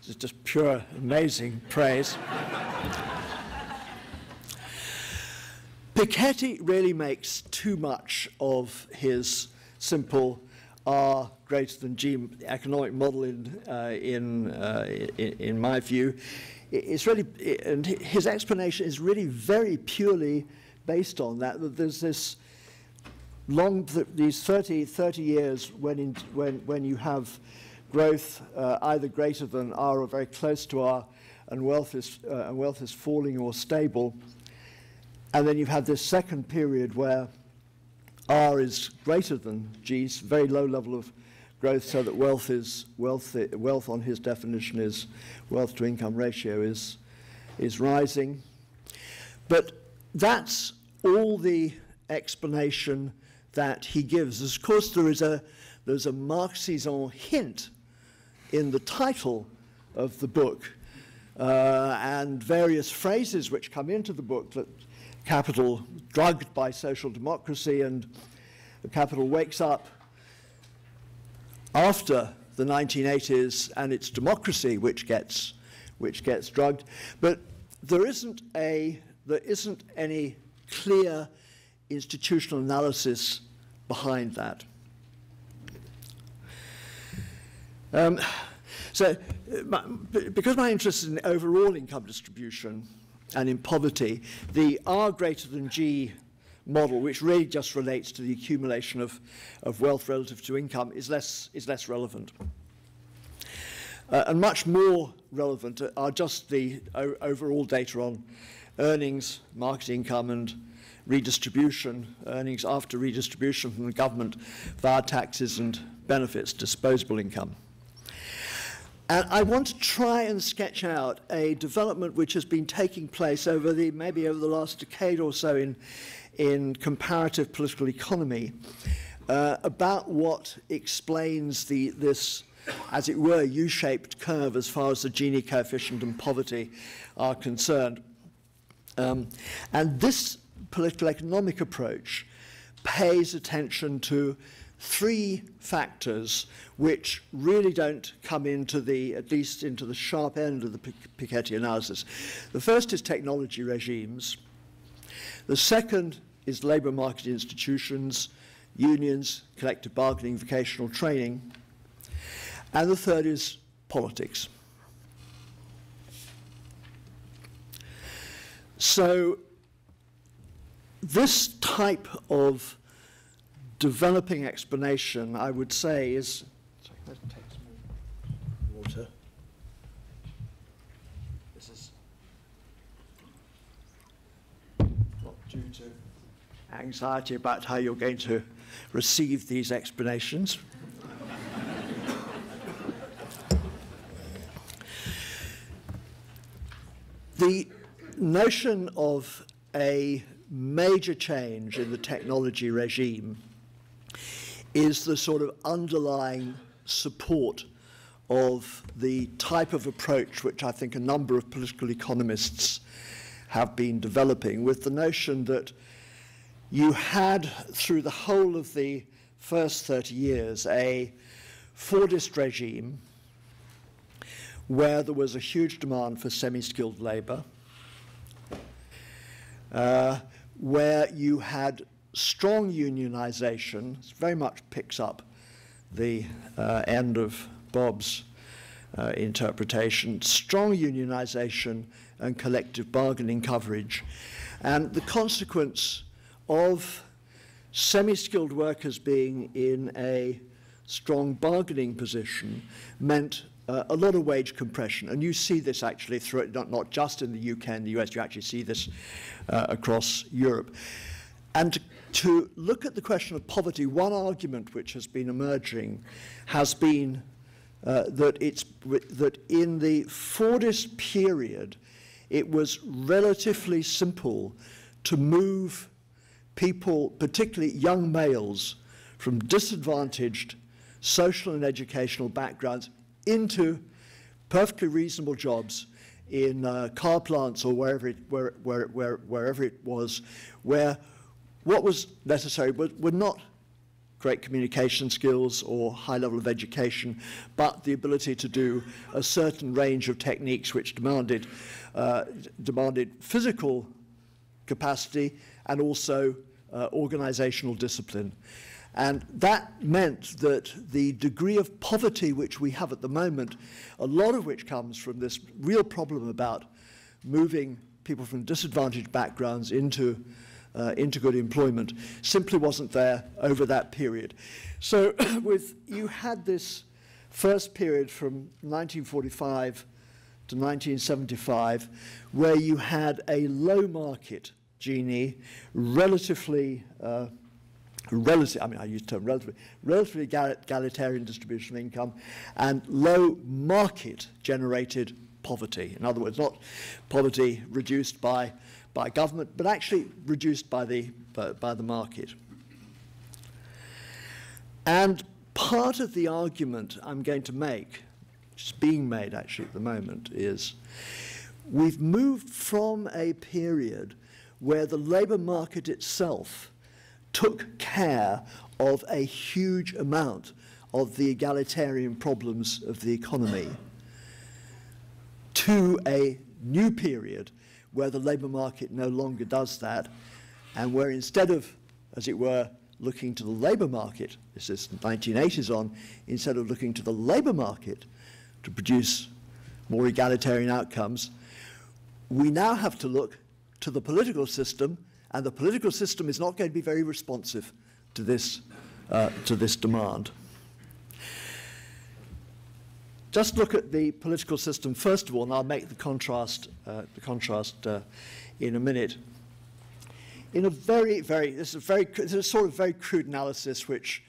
it's just pure, amazing praise. Piketty really makes too much of his simple R greater than G economic model in, uh, in, uh, in, in my view. It's really, it, and his explanation is really very purely based on that, that there's this long, th these thirty years when, in, when, when you have growth uh, either greater than R or very close to R, and wealth is, uh, and wealth is falling or stable, And then you've had this second period where R is greater than G's, very low level of growth, so that wealth is wealth, wealth on his definition is wealth to income ratio is is rising. But that's all the explanation that he gives. Of course, there is a there's a Marxisant hint in the title of the book, uh, and various phrases which come into the book that capital drugged by social democracy and the capital wakes up after the nineteen eighties and it's democracy which gets which gets drugged. But there isn't a there isn't any clear institutional analysis behind that. Um, so my, because my interest is in overall income distribution and in poverty, the R greater than G model, which really just relates to the accumulation of, of wealth relative to income, is less, is less relevant. Uh, and much more relevant are just the o overall data on earnings, market income, and redistribution, earnings after redistribution from the government via taxes and benefits, disposable income. And I want to try and sketch out a development which has been taking place over the, maybe over the last decade or so in, in comparative political economy, uh, about what explains the, this, as it were, U-shaped curve as far as the Gini coefficient and poverty are concerned. Um, and this political economic approach pays attention to three factors which really don't come into the, at least into the sharp end of the Piketty analysis. The first is technology regimes. The second is labour market institutions, unions, collective bargaining, vocational training. And the third is politics. So this type of developing explanation, I would say, is sorry, that takes more water. This is not due to anxiety about how you're going to receive these explanations. The notion of a major change in the technology regime is the sort of underlying support of the type of approach which I think a number of political economists have been developing, with the notion that you had, through the whole of the first thirty years, a Fordist regime where there was a huge demand for semi-skilled labour, uh, where you had strong unionisation. Very much picks up the uh, end of Bob's uh, interpretation, strong unionisation and collective bargaining coverage. And the consequence of semi-skilled workers being in a strong bargaining position meant uh, a lot of wage compression. And you see this actually through it, not, not just in the U K and the U S, you actually see this uh, across Europe. And to, to look at the question of poverty, one argument which has been emerging has been uh, that, it's, that in the Fordist period, it was relatively simple to move people, particularly young males, from disadvantaged social and educational backgrounds into perfectly reasonable jobs in uh, car plants or wherever it, where, where, where, wherever it was, where what was necessary were not great communication skills or high level of education, but the ability to do a certain range of techniques which demanded, uh, demanded physical capacity and also uh, organizational discipline. And that meant that the degree of poverty which we have at the moment, a lot of which comes from this real problem about moving people from disadvantaged backgrounds into Uh, into good employment, simply wasn't there over that period. So with you had this first period from nineteen forty-five to nineteen seventy-five where you had a low market Gini, relatively, uh, relative, I mean, I use the term relatively, relatively egalitarian distribution of income, and low market-generated poverty. In other words, not poverty reduced by, by government, but actually reduced by the, by, by the market. And part of the argument I'm going to make, which is being made actually at the moment, is we've moved from a period where the labour market itself took care of a huge amount of the egalitarian problems of the economy to a new period where the labour market no longer does that, and where instead of, as it were, looking to the labour market, this is nineteen eighties on, instead of looking to the labour market to produce more egalitarian outcomes, we now have to look to the political system, and the political system is not going to be very responsive to this, uh, to this demand. Just look at the political system first of all, and I'll make the contrast, uh, the contrast uh, in a minute. In a very, very, this is a very, this is a sort of very crude analysis which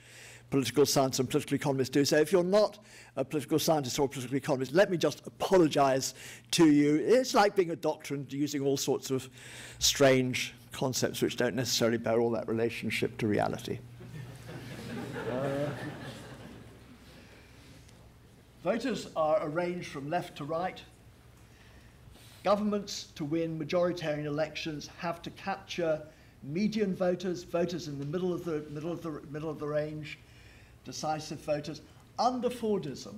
political science and political economists do. So if you're not a political scientist or a political economist, let me just apologize to you. It's like being a doctor and using all sorts of strange concepts which don't necessarily bear all that relationship to reality. uh, voters are arranged from left to right. Governments, to win majoritarian elections, have to capture median voters, voters in the middle of the middle of the middle of the range, decisive voters. Under Fordism,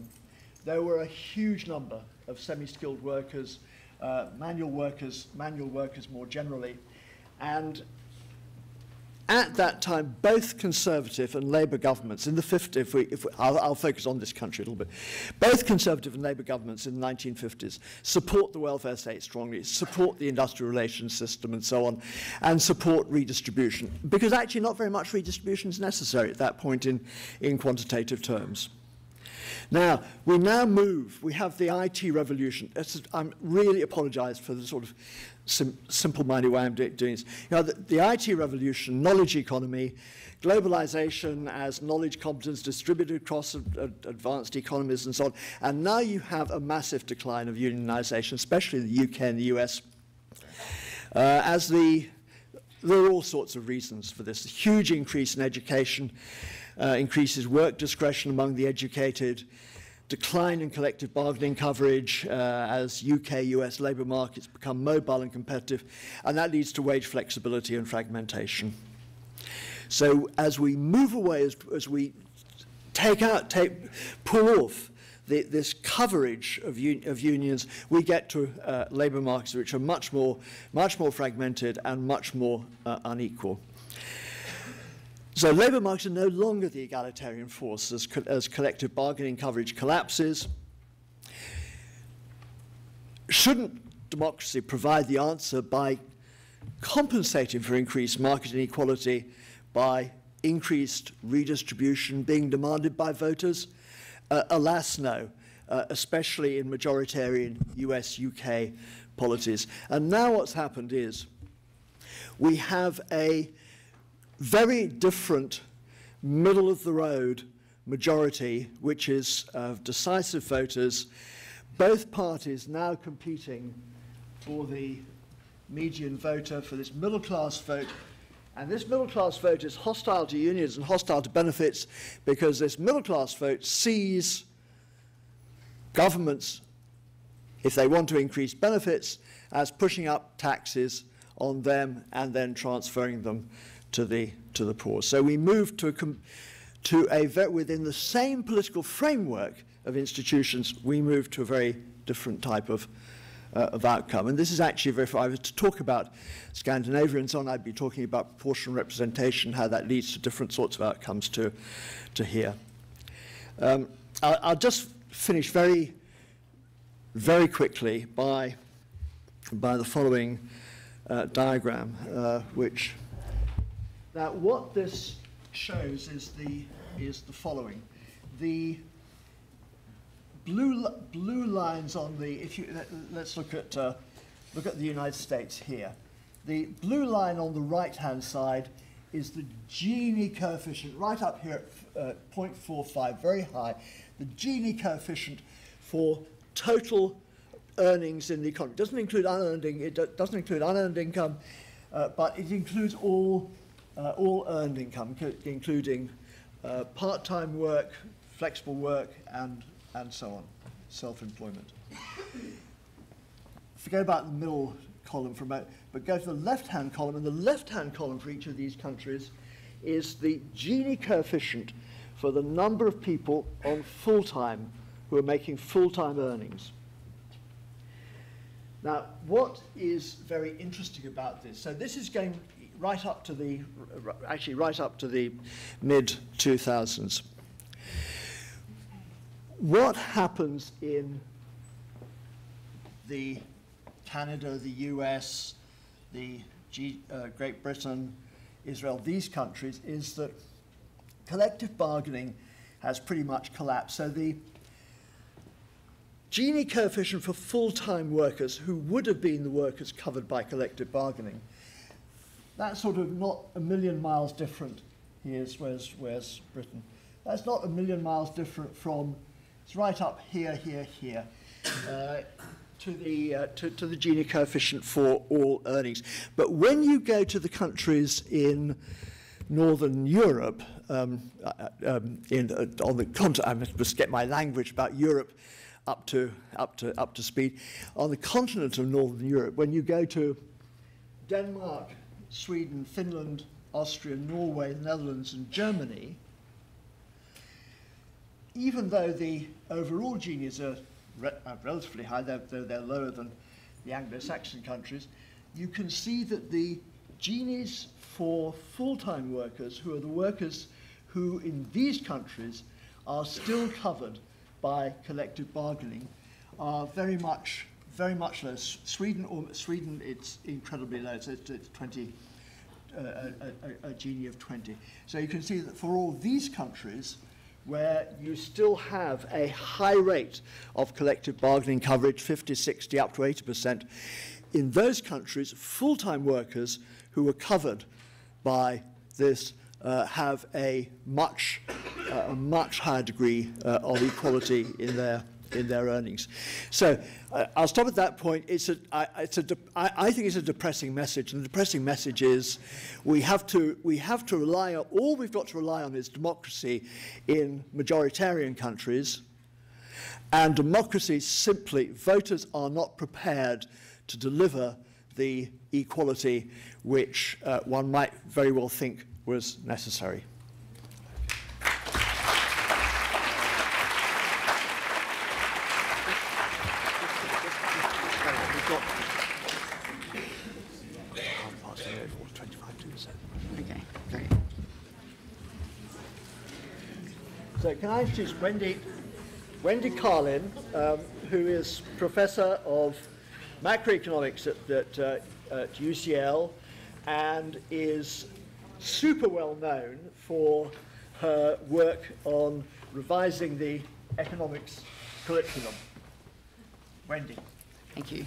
there were a huge number of semi-skilled workers, uh, manual workers, manual workers more generally, and at that time, both Conservative and Labour governments in the fifties. If we, if we, I'll, I'll focus on this country a little bit. Both Conservative and Labour governments in the nineteen fifties support the welfare state strongly, support the industrial relations system, and so on, and support redistribution, because actually not very much redistribution is necessary at that point in, in quantitative terms. Now, we now move, we have the I T revolution. It's, I'm really apologize for the sort of sim simple-minded way I'm do doing this. You know, the, the I T revolution, knowledge economy, globalization as knowledge competence distributed across ad ad advanced economies and so on. And now you have a massive decline of unionization, especially in the U K and the U S. Uh, as the, there are all sorts of reasons for this. A huge increase in education. Uh, increases work discretion among the educated, decline in collective bargaining coverage uh, as U K U S labour markets become mobile and competitive, and that leads to wage flexibility and fragmentation. So as we move away, as, as we take out, take, pull off the, this coverage of, un, of unions, we get to uh, labour markets which are much more, much more fragmented and much more uh, unequal. So labour markets are no longer the egalitarian force as, co as collective bargaining coverage collapses. Shouldn't democracy provide the answer by compensating for increased market inequality by increased redistribution being demanded by voters? Uh, alas, no, uh, especially in majoritarian U S U K polities. And now what's happened is we have a very different middle-of-the-road majority, which is of decisive voters, both parties now competing for the median voter, for this middle-class vote. And this middle-class vote is hostile to unions and hostile to benefits, because this middle-class vote sees governments, if they want to increase benefits, as pushing up taxes on them and then transferring them to the, to the poor. So we moved to a, to a, within the same political framework of institutions, we moved to a very different type of, uh, of outcome. And this is actually, very, if I was to talk about Scandinavia and so on, I'd be talking about proportional representation, how that leads to different sorts of outcomes to, to here. Um, I'll, I'll just finish very, very quickly by, by the following uh, diagram, uh, which Now, what this shows is the, is the following. The blue, blue lines on the, if you, let, let's look at, uh, look at the United States here. The blue line on the right-hand side is the Gini coefficient, right up here at uh, zero point four five, very high, the Gini coefficient for total earnings in the economy. It doesn't include unearned, it doesn't include unearned income, uh, but it includes all, uh, all earned income, including uh, part-time work, flexible work, and, and so on, self-employment. Forget about the middle column for a moment, but go to the left-hand column, and the left-hand column for each of these countries is the Gini coefficient for the number of people on full-time who are making full-time earnings. Now, what is very interesting about this? So this is going right up to the, actually right up to the mid two thousands. What happens in the Canada, the U S, the G, uh, Great Britain, Israel, these countries, is that collective bargaining has pretty much collapsed. So the Gini coefficient for full-time workers who would have been the workers covered by collective bargaining, that's sort of not a million miles different. Here's where's, where's Britain. That's not a million miles different from, it's right up here, here, here, uh, to the, uh, to, to the Gini coefficient for all earnings. But when you go to the countries in Northern Europe, um, uh, um, in, uh, on the continent, I must get my language about Europe up to, up to, up to speed. On the continent of Northern Europe, when you go to Denmark, Sweden, Finland, Austria, Norway, Netherlands, and Germany, even though the overall Gini's are re uh, relatively high, though they're, they're lower than the Anglo-Saxon countries, you can see that the Gini's for full-time workers, who are the workers who in these countries are still covered by collective bargaining, are very much, very much low. Sweden, or Sweden, it's incredibly low. So it's, it's twenty, uh, a, a, a Gini of twenty. So you can see that for all these countries, where you still have a high rate of collective bargaining coverage, fifty, sixty, up to eighty percent, in those countries, full-time workers who are covered by this uh, have a much, uh, a much higher degree uh, of equality in their in their earnings. So uh, I'll stop at that point. It's a, I, it's a de I, I think it's a depressing message, and the depressing message is we have to, we have to rely on, all we've got to rely on is democracy in majoritarian countries, and democracy simply, voters are not prepared to deliver the equality which uh, one might very well think was necessary. So can I introduce Wendy, Wendy Carlin, um, who is Professor of Macroeconomics at, at, uh, at U C L, and is super well known for her work on revising the economics curriculum. Wendy. Thank you.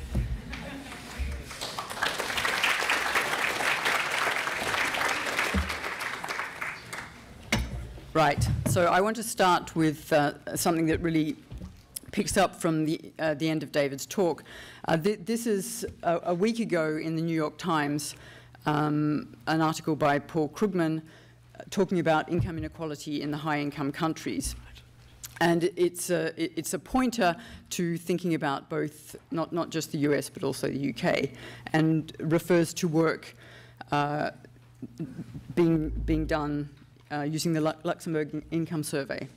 Right, so I want to start with uh, something that really picks up from the, uh, the end of David's talk. Uh, th this is a, a week ago in the New York Times, um, an article by Paul Krugman uh, talking about income inequality in the high-income countries. And it's a, it's a pointer to thinking about both, not, not just the U S, but also the U K, and refers to work uh, being, being done Uh, using the Lu Luxembourg Income Survey.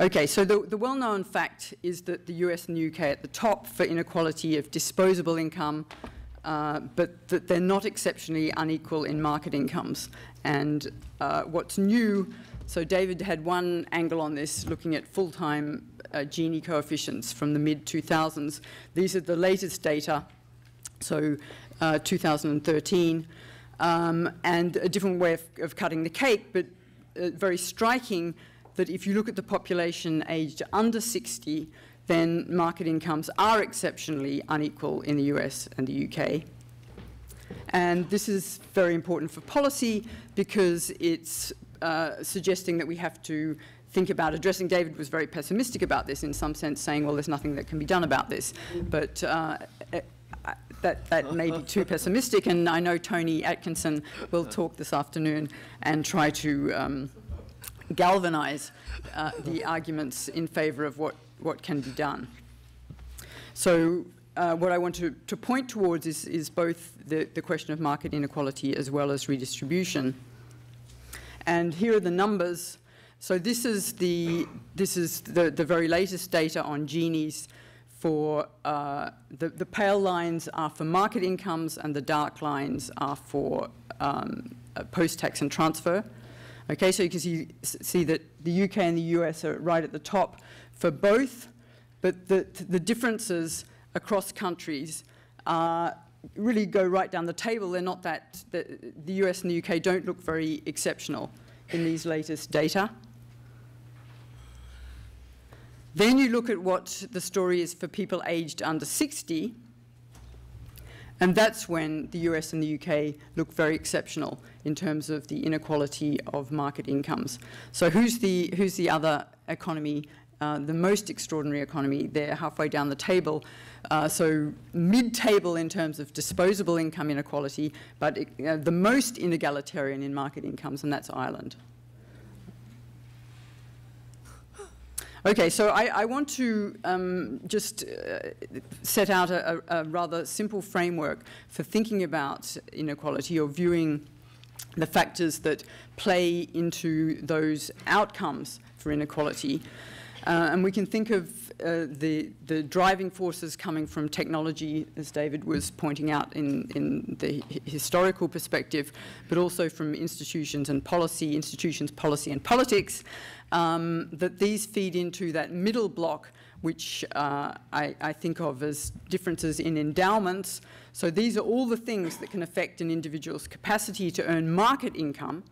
Okay, so the, the well-known fact is that the U S and the U K are at the top for inequality of disposable income, uh, but that they're not exceptionally unequal in market incomes. And uh, what's new, so David had one angle on this, looking at full-time uh, Gini coefficients from the mid two thousands. These are the latest data, so uh, two thousand thirteen, um, and a different way of, of cutting the cake, but Uh, very striking that if you look at the population aged under sixty, then market incomes are exceptionally unequal in the U S and the U K. And this is very important for policy because it's uh, suggesting that we have to think about addressing. David was very pessimistic about this in some sense, saying, well, there's nothing that can be done about this. But uh, that, that may be too pessimistic. And I know Tony Atkinson will talk this afternoon and try to um, galvanize uh, the arguments in favor of what, what can be done. So uh, what I want to, to point towards is, is both the, the question of market inequality as well as redistribution. And here are the numbers. So this is the this is the, the very latest data on Gini for uh, the the pale lines are for market incomes and the dark lines are for um, post-tax and transfer. Okay, so you can see see that the U K and the U S are right at the top for both, but the the differences across countries are. Really go right down the table. They're not that the, the U S and the U K don't look very exceptional in these latest data. Then you look at what the story is for people aged under sixty, and that's when the U S and the U K look very exceptional in terms of the inequality of market incomes. So who's the who's the other economy? Uh, the most extraordinary economy, they're halfway down the table. Uh, so mid-table in terms of disposable income inequality, but it, uh, the most inegalitarian in market incomes, and that's Ireland. Okay, so I, I want to um, just uh, set out a, a rather simple framework for thinking about inequality or viewing the factors that play into those outcomes for inequality. Uh, and we can think of uh, the, the driving forces coming from technology, as David was pointing out in, in the historical perspective, but also from institutions and policy, institutions, policy and politics, um, that these feed into that middle block, which uh, I, I think of as differences in endowments. So these are all the things that can affect an individual's capacity to earn market income.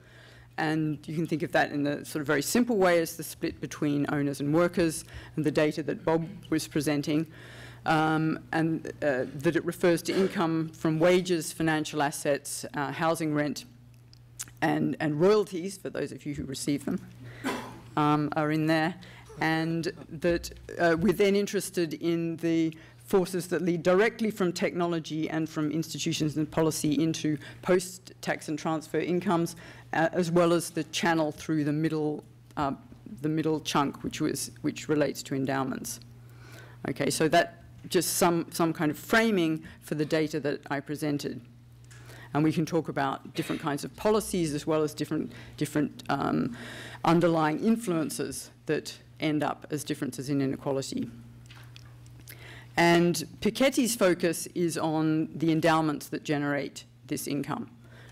And you can think of that in the sort of very simple way as the split between owners and workers and the data that Bob was presenting, um, and uh, that it refers to income from wages, financial assets, uh, housing rent, and, and royalties, for those of you who receive them, um, are in there, and that uh, we're then interested in the forces that lead directly from technology and from institutions and policy into post-tax and transfer incomes, uh, as well as the channel through the middle, uh, the middle chunk, which was which relates to endowments. Okay, so that just some some kind of framing for the data that I presented, and we can talk about different kinds of policies as well as different different um, underlying influences that end up as differences in inequality. And Piketty's focus is on the endowments that generate this income.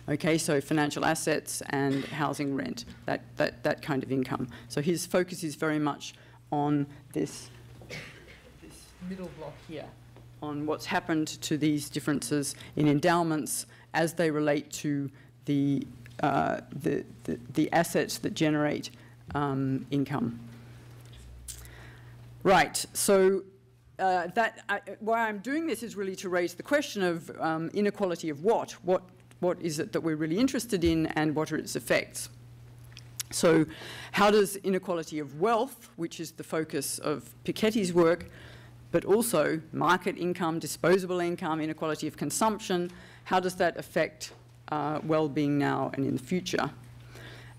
Okay, so financial assets and housing rent, that, that, that kind of income. So his focus is very much on this, this middle block here, on what's happened to these differences in endowments as they relate to the, uh, the, the, the assets that generate um, income. Right, so Uh, that I, why I'm doing this is really to raise the question of um, inequality of what? what? What is it that we're really interested in, and what are its effects? So how does inequality of wealth, which is the focus of Piketty's work, but also market income, disposable income, inequality of consumption, how does that affect uh, well-being now and in the future?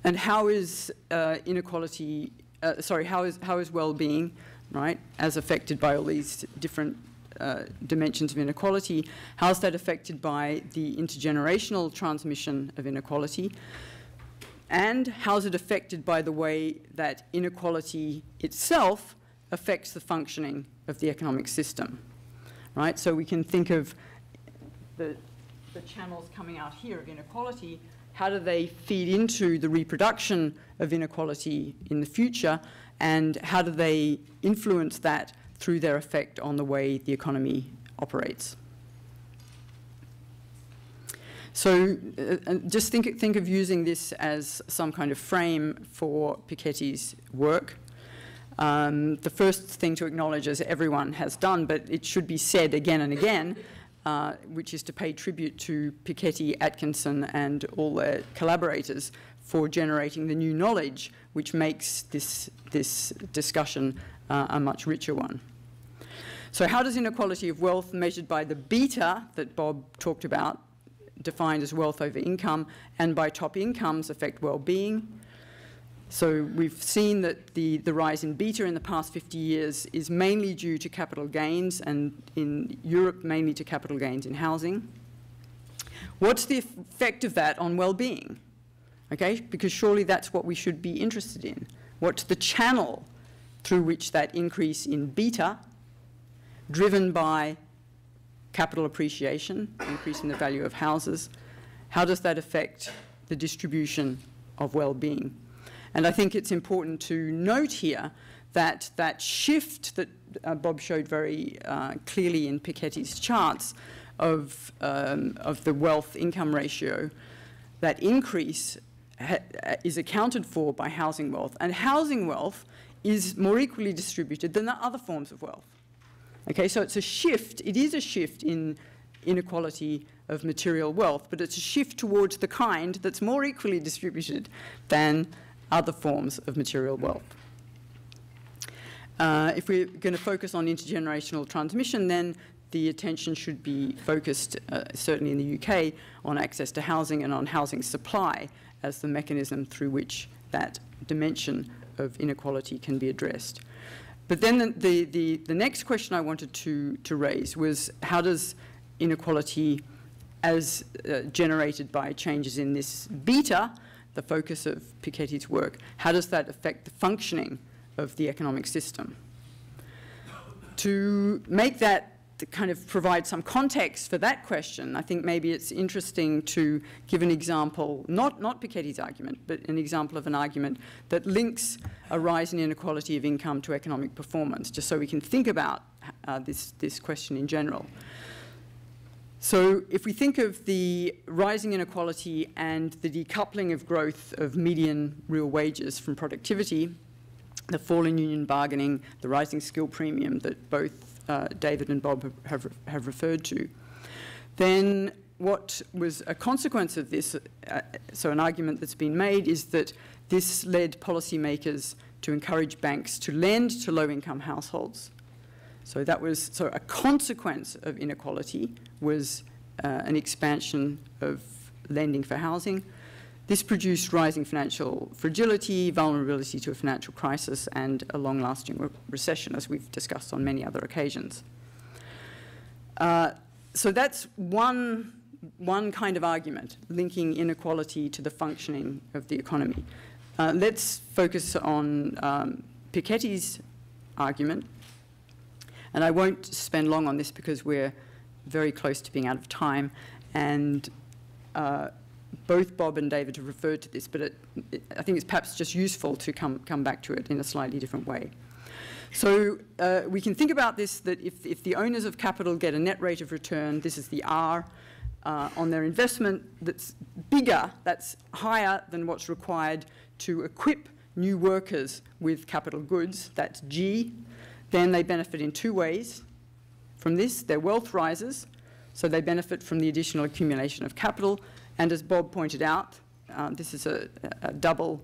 And how is uh, inequality, uh, sorry, how is, how is well-being, right, as affected by all these different uh, dimensions of inequality, how's that affected by the intergenerational transmission of inequality, and how's it affected by the way that inequality itself affects the functioning of the economic system, right? So we can think of the, the channels coming out here of inequality. How do they feed into the reproduction of inequality in the future? And how do they influence that through their effect on the way the economy operates? So uh, just think, think of using this as some kind of frame for Piketty's work. Um, the first thing to acknowledge, as everyone has done, but it should be said again and again, uh, which is to pay tribute to Piketty, Atkinson, and all their collaborators for generating the new knowledge, which makes this, this discussion uh, a much richer one. So how does inequality of wealth, measured by the beta that Bob talked about, defined as wealth over income, and by top incomes, affect well-being? So we've seen that the, the rise in beta in the past fifty years is mainly due to capital gains, and in Europe, mainly to capital gains in housing. What's the effect of that on well-being? Okay, because surely that's what we should be interested in. What's the channel through which that increase in beta, driven by capital appreciation, increase in the value of houses, how does that affect the distribution of well-being? And I think it's important to note here that that shift that uh, Bob showed very uh, clearly in Piketty's charts of, um, of the wealth-income ratio, that increase ha is accounted for by housing wealth. And housing wealth is more equally distributed than the other forms of wealth. Okay, so it's a shift. It is a shift in inequality of material wealth, but it's a shift towards the kind that's more equally distributed than other forms of material wealth. Uh, if we're going to focus on intergenerational transmission, then the attention should be focused, uh, certainly in the U K, on access to housing and on housing supply as the mechanism through which that dimension of inequality can be addressed. But then the, the, the, the next question I wanted to, to raise was, how does inequality as uh, generated by changes in this beta, the focus of Piketty's work, how does that affect the functioning of the economic system? To make that, to kind of provide some context for that question, I think maybe it's interesting to give an example, not, not Piketty's argument, but an example of an argument that links a rise in inequality of income to economic performance, just so we can think about uh, this, this question in general. So if we think of the rising inequality and the decoupling of growth of median real wages from productivity, the fall in union bargaining, the rising skill premium that both uh, David and Bob have, have referred to, then what was a consequence of this, uh, so an argument that's been made, is that this led policymakers to encourage banks to lend to low-income households. So that was, so a consequence of inequality was uh, an expansion of lending for housing. This produced rising financial fragility, vulnerability to a financial crisis, and a long-lasting re recession, as we've discussed on many other occasions. Uh, so that's one, one kind of argument, linking inequality to the functioning of the economy. Uh, let's focus on um, Piketty's argument. And I won't spend long on this because we're very close to being out of time. And uh, both Bob and David have referred to this, but it, it, I think it's perhaps just useful to come, come back to it in a slightly different way. So uh, we can think about this, that if, if the owners of capital get a net rate of return, this is the R, uh, on their investment that's bigger, that's higher than what's required to equip new workers with capital goods, that's G. Then they benefit in two ways from this. Their wealth rises, so they benefit from the additional accumulation of capital. And as Bob pointed out, uh, this is a, a double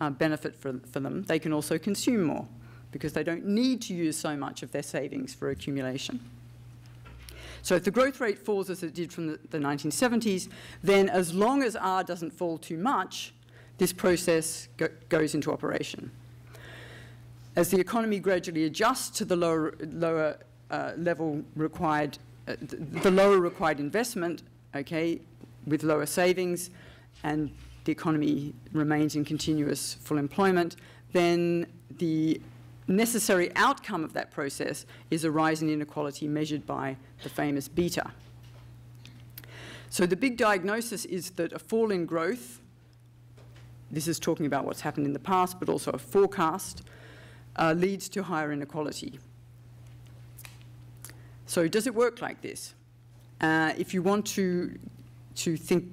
uh, benefit for, for them. They can also consume more because they don't need to use so much of their savings for accumulation. So if the growth rate falls as it did from the, the nineteen seventies, then as long as R doesn't fall too much, this process go, goes into operation. As the economy gradually adjusts to the lower, lower uh, level required, uh, the lower required investment, okay, with lower savings, and the economy remains in continuous full employment, then the necessary outcome of that process is a rise in inequality measured by the famous beta. So the big diagnosis is that a fall in growth, this is talking about what's happened in the past, but also a forecast, Uh, leads to higher inequality. So does it work like this? Uh, if you want to, to think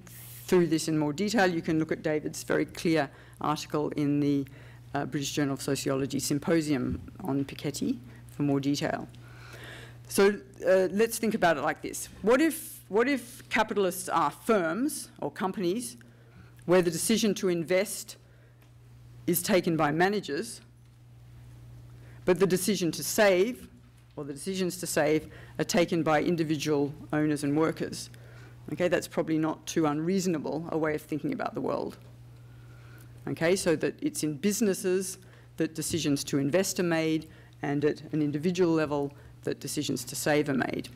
through this in more detail, you can look at David's very clear article in the uh, British Journal of Sociology Symposium on Piketty for more detail. So uh, let's think about it like this. What if, what if capitalists are firms or companies where the decision to invest is taken by managers, but the decision to save, or the decisions to save, are taken by individual owners and workers? Okay, that's probably not too unreasonable a way of thinking about the world. Okay, so that it's in businesses that decisions to invest are made, and at an individual level that decisions to save are made.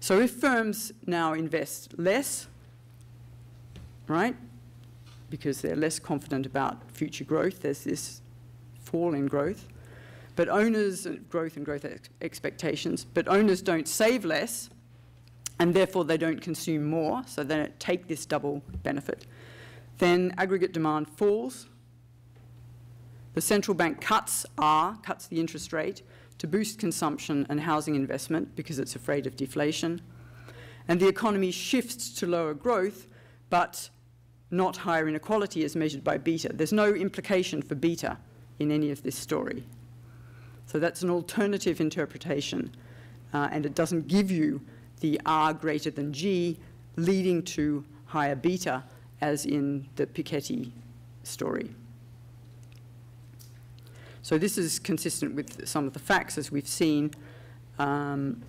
So if firms now invest less, right, because they're less confident about future growth, there's this fall in growth, but owners, growth and growth ex expectations, but owners don't save less, and therefore they don't consume more, so they don't take this double benefit. Then aggregate demand falls. The central bank cuts R, cuts the interest rate, to boost consumption and housing investment because it's afraid of deflation. And the economy shifts to lower growth, but not higher inequality as measured by beta. There's no implication for beta in any of this story. So that's an alternative interpretation, uh, and it doesn't give you the R greater than G leading to higher beta as in the Piketty story. So this is consistent with some of the facts as we've seen. Um,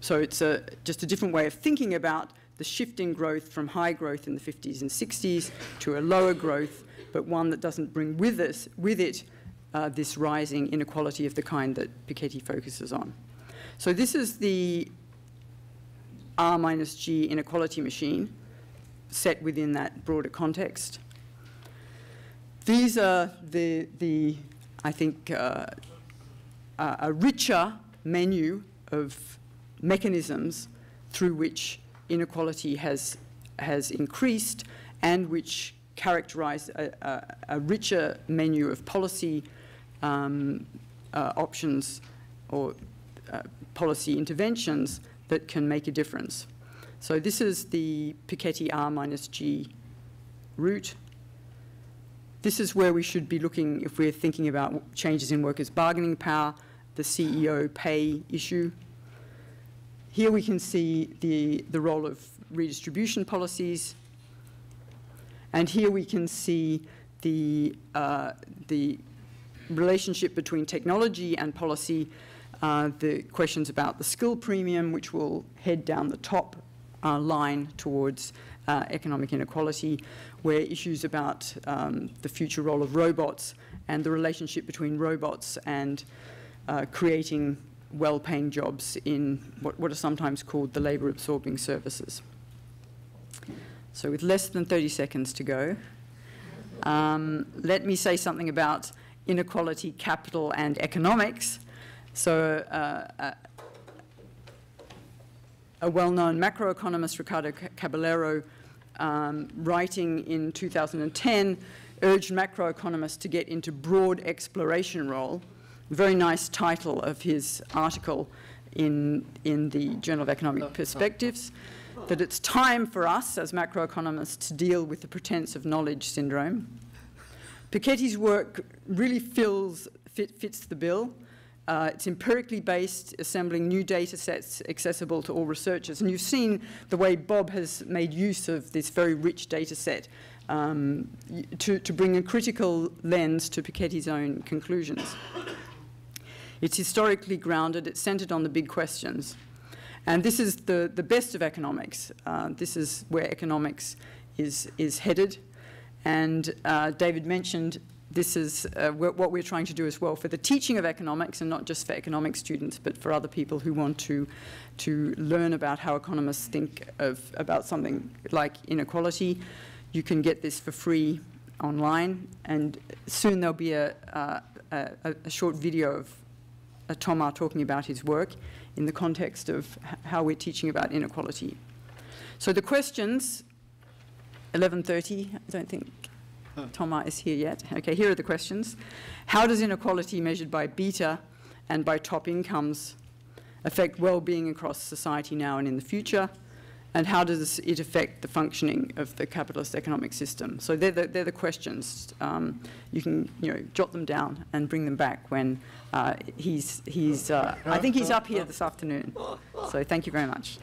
so it's a, just a different way of thinking about the shift in growth from high growth in the fifties and sixties to a lower growth, but one that doesn't bring with, us, with it uh, this rising inequality of the kind that Piketty focuses on. So this is the R minus G inequality machine set within that broader context. These are the, the I think, uh, a richer menu of mechanisms through which inequality has, has increased and which characterize a, a, a richer menu of policy um, uh, options or uh, policy interventions that can make a difference. So this is the Piketty R minus G route. This is where we should be looking if we're thinking about changes in workers' bargaining power, the C E O pay issue. Here we can see the, the role of redistribution policies. And here we can see the, uh, the relationship between technology and policy. Uh, the questions about the skill premium, which will head down the top uh, line towards uh, economic inequality, where issues about um, the future role of robots and the relationship between robots and uh, creating well-paying jobs in what, what are sometimes called the labor-absorbing services. So with less than thirty seconds to go, um, let me say something about inequality, capital, and economics. So uh, uh, a well-known macroeconomist, Ricardo Caballero, um, writing in two thousand ten, urged macroeconomists to get into broad exploration role. Very nice title of his article in, in the Journal of Economic Perspectives, that it's time for us as macroeconomists to deal with the pretense of knowledge syndrome. Piketty's work really fills, fit, fits the bill. Uh, it's empirically based, assembling new data sets accessible to all researchers. And you've seen the way Bob has made use of this very rich data set um, to, to bring a critical lens to Piketty's own conclusions. It's historically grounded. It's centered on the big questions. And this is the, the best of economics. Uh, this is where economics is, is headed. And uh, David mentioned this is uh, what we're trying to do as well for the teaching of economics, and not just for economic students, but for other people who want to, to learn about how economists think of, about something like inequality. You can get this for free online, and soon there'll be a, a, a, a short video of uh, Thomas talking about his work in the context of how we're teaching about inequality. So the questions, eleven thirty, I don't think Thomas is here yet. Okay, here are the questions. How does inequality measured by beta and by top incomes affect well-being across society now and in the future? and how does it affect the functioning of the capitalist economic system? So they're the, they're the questions. Um, you can you know jot them down and bring them back when uh, he's he's. Uh, I think he's up here this afternoon. So thank you very much.